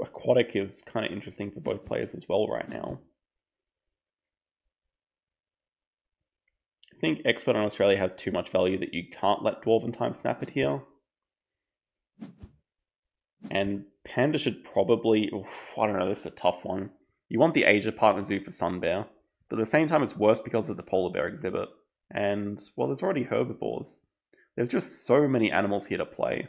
Aquatic is kind of interesting for both players as well right now. I think Expert on Australia has too much value that you can't let Dwarventime snap it here. And Panda should probably... oof, I don't know, this is a tough one. You want the Asia Partner Zoo for Sun Bear, but at the same time it's worse because of the Polar Bear Exhibit. And, well, there's already herbivores. There's just so many Animals here to play.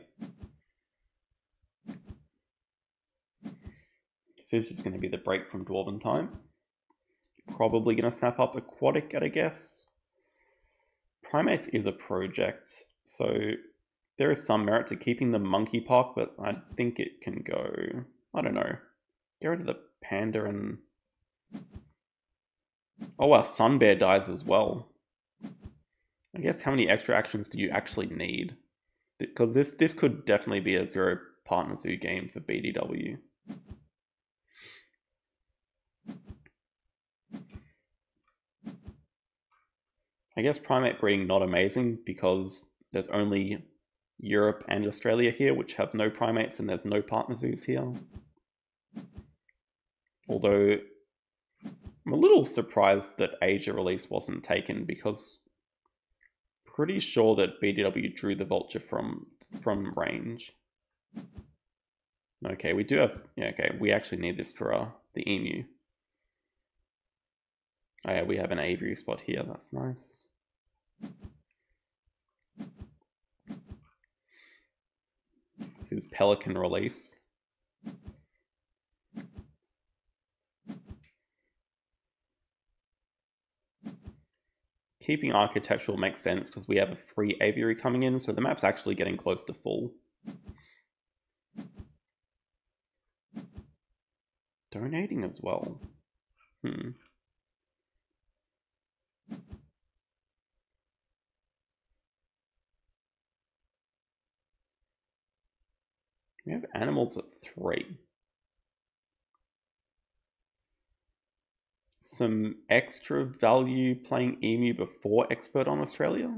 So this is just going to be the break from Dwarventime. Probably going to snap up Aquatic at a guess. Primates is a project, so there is some merit to keeping the Monkey Park, but I think it can go... I don't know. Get rid of the Panda and... oh wow, Sun Bear dies as well. I guess how many extra actions do you actually need? Because this could definitely be a 0 Partner Zoo game for BDW. I guess primate breeding not amazing because there's only Europe and Australia here, which have no primates, and there's no partner zoos here. Although I'm a little surprised that Asia release wasn't taken, because I'm pretty sure that BDW drew the Vulture from range. Okay, we do have... yeah, okay, we actually need this for the Emu. Oh yeah, we have an aviary spot here, that's nice. This is Pelican release. Keeping architectural makes sense because we have a free aviary coming in, so the map's actually getting close to full. Donating as well. We have animals at 3. Some extra value playing emu before expert on Australia,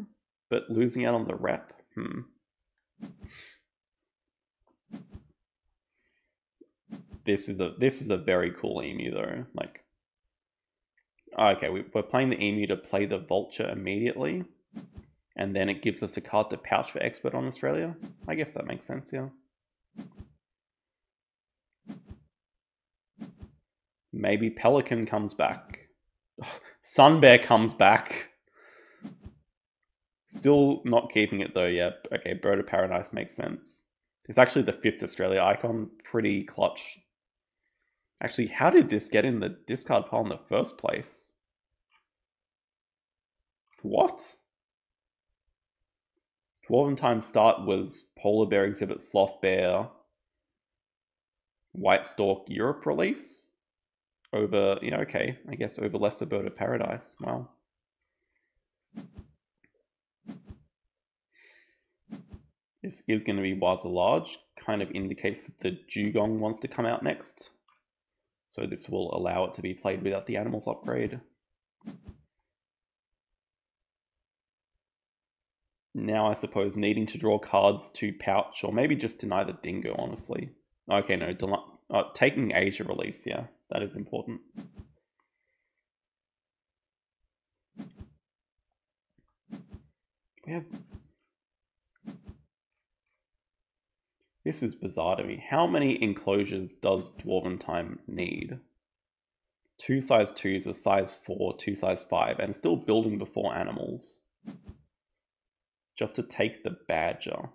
but losing out on the rep. This is a very cool emu though. Like, okay, we're playing the emu to play the vulture immediately, and then it gives us a card to pouch for expert on Australia. I guess that makes sense, yeah. Maybe pelican comes back. Sun bear comes back. Still not keeping it though, yeah. Okay, bird of paradise makes sense. It's actually the 5th Australia icon. Pretty clutch. Actually, how did this get in the discard pile in the first place? What? Dwarvintime start was polar bear exhibit, sloth bear, white stork Europe release. Over, you know, okay, I guess over lesser bird of paradise. Wow. This is going to be Waza Large. Kind of indicates that the dugong wants to come out next. So this will allow it to be played without the animals upgrade. Now I suppose needing to draw cards to pouch, or maybe just deny the dingo, honestly. Okay, no, taking Asia release, yeah. That is important. We have... This is bizarre to me. How many enclosures does Dwarventime need? 2 size 2s, a size 4, 2 size 5, and still building before animals. Just to take the badger.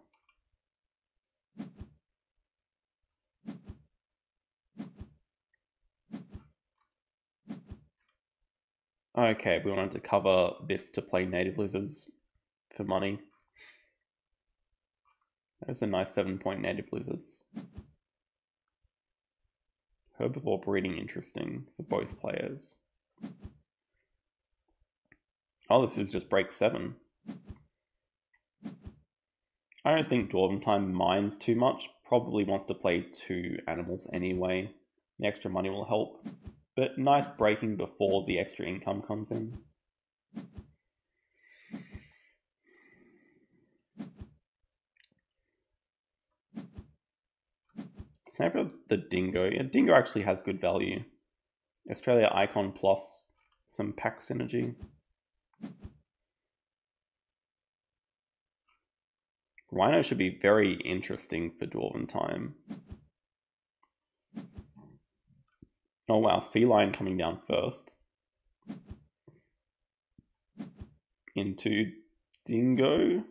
Okay, we wanted to cover this to play native lizards for money. That's a nice 7-point native lizards. Herbivore breeding interesting for both players. Oh, this is just break 7. I don't think Dwarventime mines too much. Probably wants to play 2 animals anyway. The extra money will help. But nice breaking before the extra income comes in. Snap up the dingo. Yeah, dingo actually has good value. Australia icon plus some pack synergy. Rhino should be very interesting for Dwarventime. Oh wow, sea lion coming down first. Into dingo.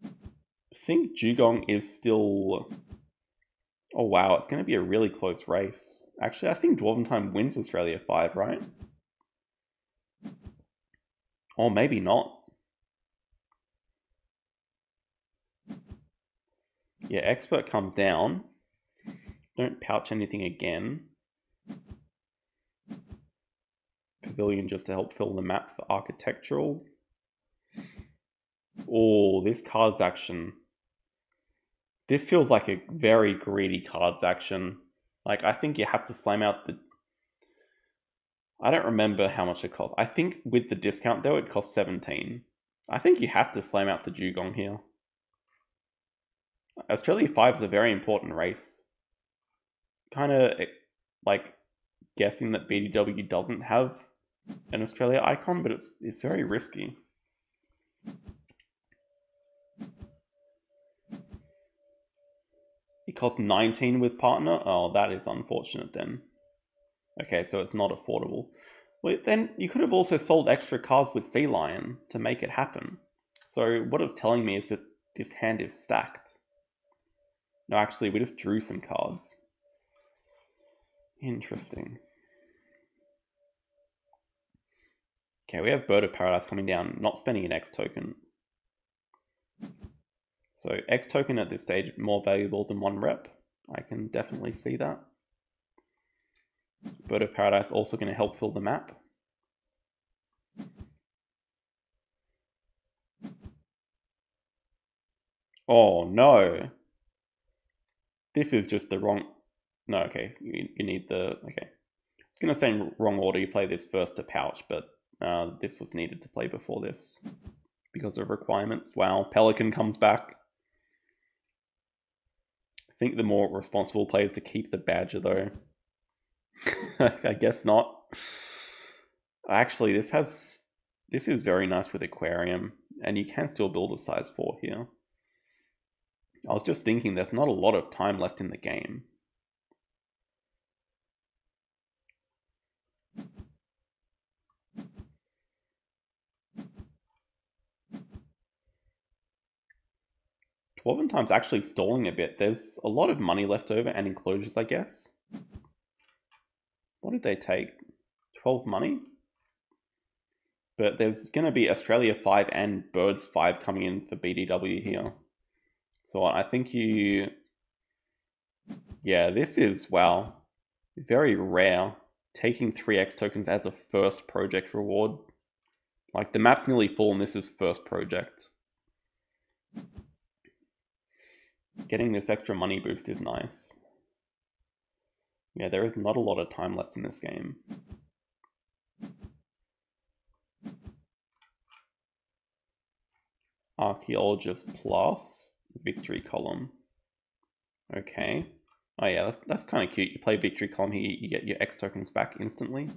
I think dugong is still... Oh wow, it's going to be a really close race. Actually, I think Dwarventime wins Australia 5, right? Or maybe not. Yeah, expert comes down. Don't pouch anything again. Pavilion just to help fill the map for architectural. Oh, this cards action. This feels like a very greedy cards action. Like, I think you have to slam out the... I don't remember how much it cost. I think with the discount though, it cost 17. I think you have to slam out the dugong here. Australia 5 is a very important race. Kind of like guessing that BDW doesn't have an Australia icon, but it's very risky. It costs 19 with partner. Oh, that is unfortunate then. Okay, so it's not affordable. Well, then you could have also sold extra cards with Sea Lion to make it happen. So what it's telling me is that this hand is stacked. No, actually, we just drew some cards. Interesting. Okay, we have Bird of Paradise coming down, not spending an X token. So X token at this stage, more valuable than one rep. I can definitely see that. Bird of Paradise also going to help fill the map. Oh no. This is just the wrong... No, okay. You need the... Okay. I was going to say wrong order. You play this first to pouch, but this was needed to play before this because of requirements. Wow, Pelican comes back. I think the more responsible play is to keep the Badger, though. I guess not. Actually, this is very nice with Aquarium, and you can still build a size 4 here. I was just thinking there's not a lot of time left in the game. Dwarventime's actually stalling a bit. There's a lot of money left over and enclosures, I guess. What did they take? 12 money? But there's going to be Australia 5 and Birds 5 coming in for BDW here. So I think you... Yeah, this is, wow, very rare. Taking 3X tokens as a first project reward. Like, the map's nearly full and this is first project. Getting this extra money boost is nice. Yeah, there is not a lot of time left in this game. Archaeologist plus victory column. Okay. Oh yeah, that's kind of cute. You play victory column here, you get your X tokens back instantly.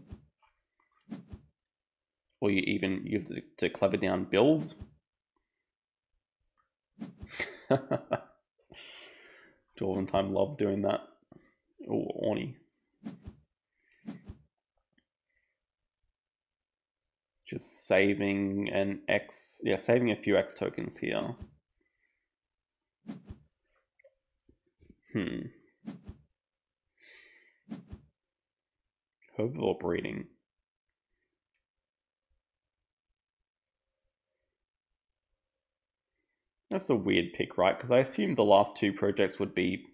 Or you even use it to clever down build. Dwarventime loves doing that. Oh, Orny. Just saving an X, yeah, saving a few X tokens here. Herbivore breeding. That's a weird pick, right? Because I assumed the last two projects would be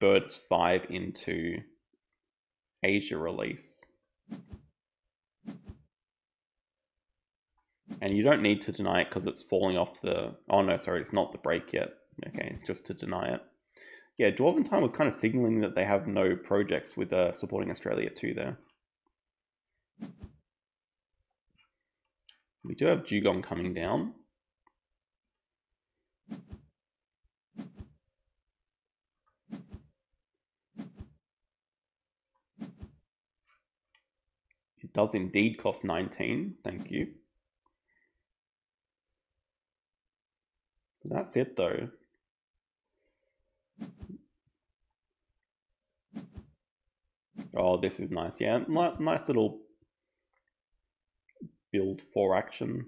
Birds 5 into Asia release. And you don't need to deny it because it's falling off the... Oh no, sorry, it's not the break yet. Okay, it's just to deny it. Yeah, Dwarventime was kind of signaling that they have no projects with supporting Australia 2 there. We do have Dugong coming down. It does indeed cost 19, thank you. That's it though. Oh, this is nice. Yeah, nice little build for action.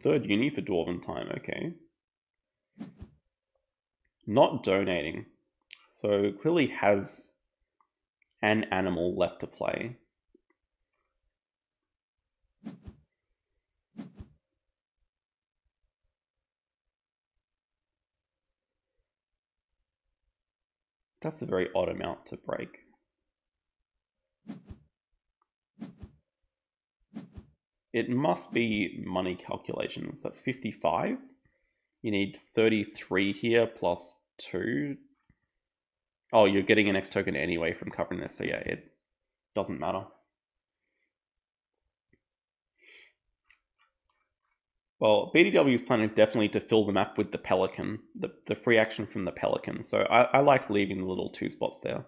Third uni for Dwarventime, okay. Not donating. So clearly has an animal left to play. That's a very odd amount to break. It must be money calculations. That's 55. You need 33 here plus 2. Oh, you're getting an X token anyway from covering this, so yeah, it doesn't matter. Well, BDW's plan is definitely to fill the map with the Pelican, the free action from the Pelican. So I like leaving the little 2 spots there.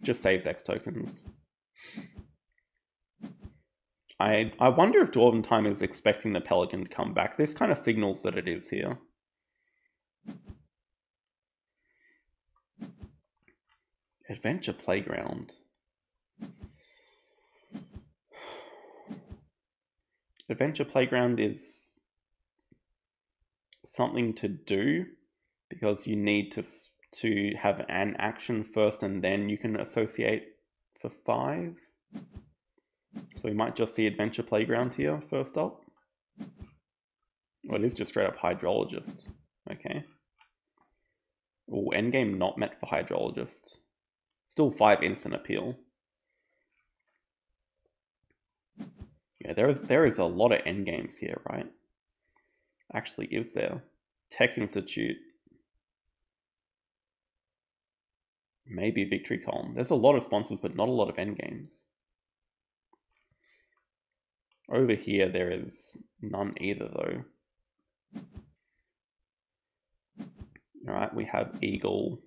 Just saves X tokens. I wonder if Dwarventime is expecting the Pelican to come back. This kind of signals that it is here. Adventure Playground. Adventure Playground is something to do because you need to have an action first and then you can associate for 5. So we might just see Adventure Playground here first up. Well, it is just straight up Hydrologist. Okay. Ooh, endgame not meant for Hydrologists. Still 5 instant appeal. Yeah, there is a lot of endgames here, right? Actually, is there? Tech Institute. Maybe Victory Column. There's a lot of sponsors, but not a lot of endgames. Over here, there is none either, though. All right, we have Eagle.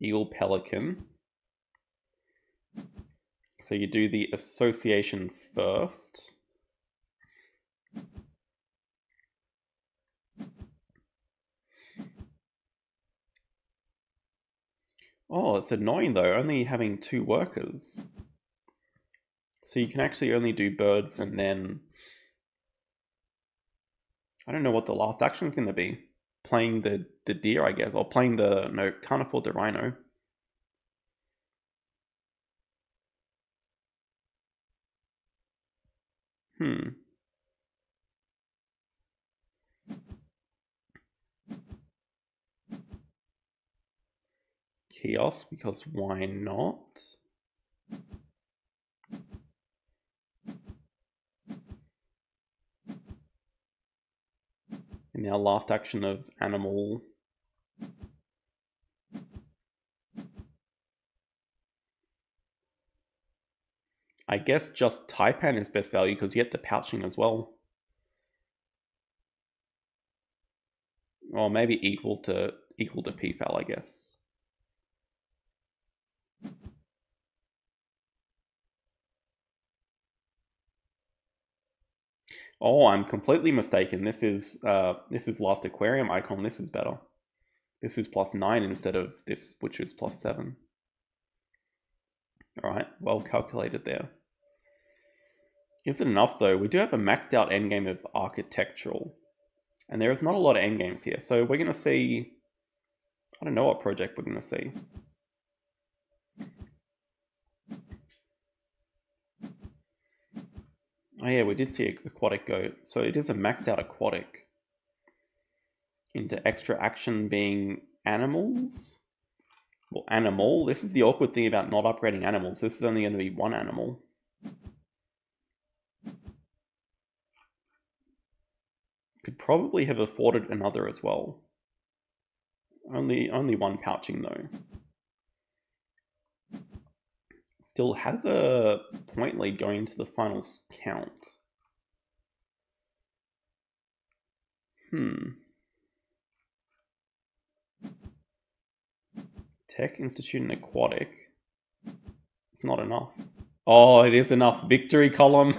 Eagle Pelican. So you do the association first. Oh, it's annoying though, only having 2 workers. So you can actually only do birds and then... I don't know what the last action is going to be. Playing the deer, I guess, or playing the... No, can't afford the rhino. Kiosk, because why not? And now last action of animal. I guess just Taipan is best value because you get the pouching as well. Or maybe equal to PFAL, I guess. Oh, I'm completely mistaken. This is last aquarium icon. This is better. This is +9 instead of this, which is +7. All right, well calculated there. Is it enough though? We do have a maxed out endgame of architectural, and there is not a lot of endgames here. So we're gonna see. I don't know what project we're gonna see. Oh yeah, we did see aquatic goat. So it is a maxed out aquatic. Into extra action being animals. Well, animal. This is the awkward thing about not upgrading animals. This is only going to be 1 animal. Could probably have afforded another as well. Only 1 pouching though. Still has a point lead going into the final count. Tech Institute and Aquatic. It's not enough. Oh, it is enough. Victory column.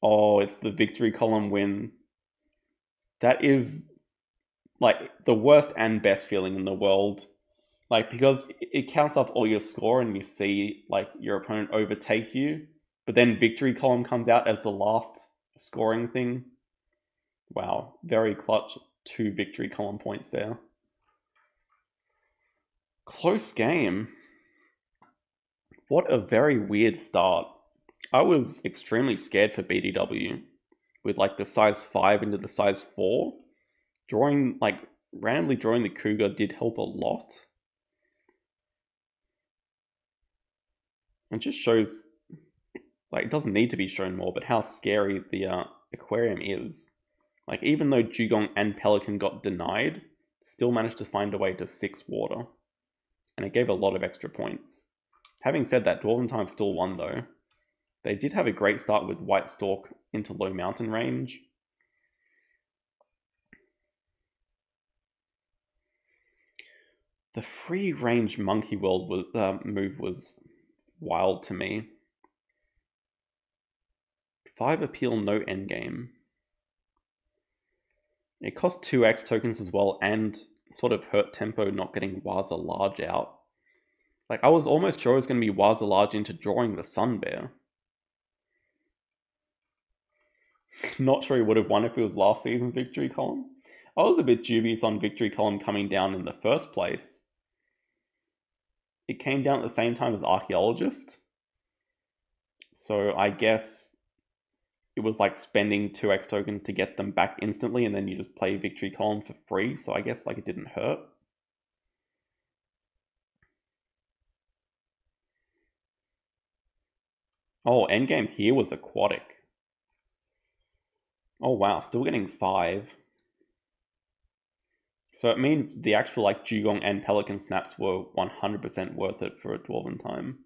Oh, it's the victory column win. That is like the worst and best feeling in the world. Like, because it counts up all your score and you see, like, your opponent overtake you. But then victory column comes out as the last scoring thing. Wow. Very clutch. 2 victory column points there. Close game. What a very weird start. I was extremely scared for BDW. With, like, the size 5 into the size 4. Randomly drawing the Cougar did help a lot. It just shows, like, it doesn't need to be shown more, but how scary the aquarium is. Like, even though Dugong and Pelican got denied, still managed to find a way to 6 water. And it gave a lot of extra points. Having said that, dwarvintime still won, though. They did have a great start with White Stork into low mountain range. The free range monkey world was, move was... wild to me. 5 appeal, no endgame. It cost 2x tokens as well and sort of hurt tempo not getting Waza Large out. Like, I was almost sure it was going to be Waza Large into drawing the Sun Bear. Not sure he would have won if it was last season's victory column. I was a bit dubious on victory column coming down in the first place. it came down at the same time as Archaeologist. So I guess it was like spending 2x tokens to get them back instantly, and then you just play Victory Column for free. So I guess like it didn't hurt. Oh, endgame here was aquatic. Oh wow, still getting 5. So it means the actual like Dugong and Pelican snaps were 100% worth it for a Dwarvintime.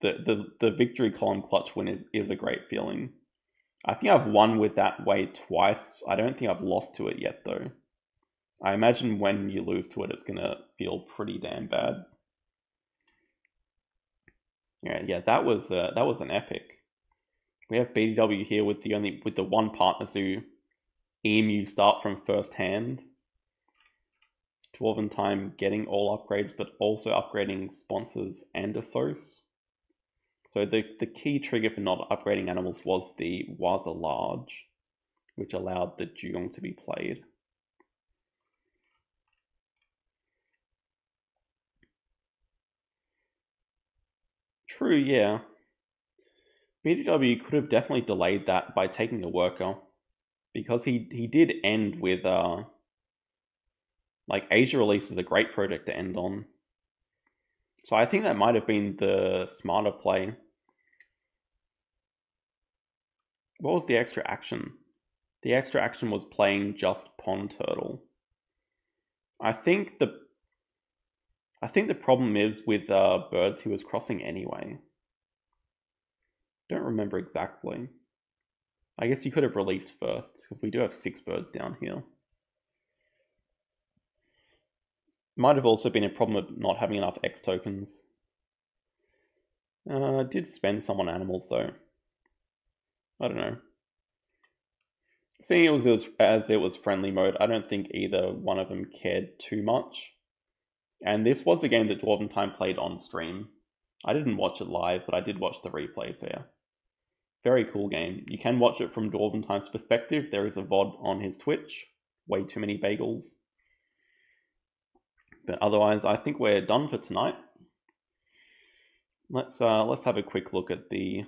The Victory Column clutch win is a great feeling. I think I've won with that way twice. I don't think I've lost to it yet though. I imagine when you lose to it, it's gonna feel pretty damn bad. Yeah, that was an epic. We have BDW here with the one partner zoo. EMU start from first hand. Dwarvintime getting all upgrades, but also upgrading sponsors and a source. So the key trigger for not upgrading animals was the Waza Large, which allowed the Dugong to be played. True, yeah. BDW could have definitely delayed that by taking a worker, because he did end with like Asia Release is a great project to end on. So I think that might have been the smarter play. What was the extra action? The extra action was playing just Pond Turtle. I think the problem is with birds he was crossing anyway. Don't remember exactly. I guess you could have released first, because we do have 6 birds down here. Might have also been a problem of not having enough X tokens. Did spend some on animals though. I don't know. Seeing it was as it was friendly mode, I don't think either one of them cared too much. And this was a game that Dwarvintime played on stream. I didn't watch it live, but I did watch the replays here. Very cool game. You can watch it from Dwarvintime's perspective. There is a VOD on his Twitch. Way too many bagels. But otherwise, I think we're done for tonight. Let's have a quick look at the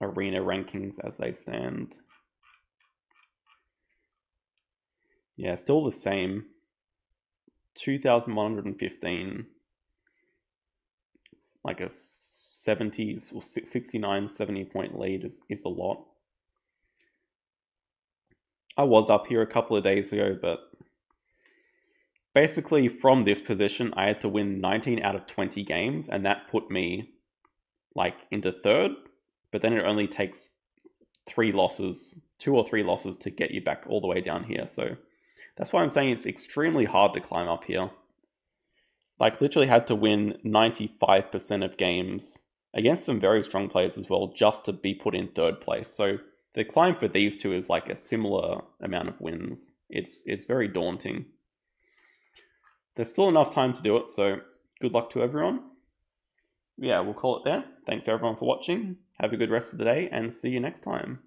arena rankings as they stand. Yeah, still the same. 2,115, like a 70s or 69, 70 point lead is a lot. I was up here a couple of days ago, but basically from this position, I had to win 19 out of 20 games, and that put me like into 3rd, but then it only takes 2 or 3 losses to get you back all the way down here. So that's why I'm saying it's extremely hard to climb up here. Like literally had to win 95% of games against some very strong players as well, just to be put in 3rd place. So the climb for these two is like a similar amount of wins. It's very daunting. There's still enough time to do it, so good luck to everyone. Yeah, we'll call it there. Thanks everyone for watching. Have a good rest of the day and see you next time.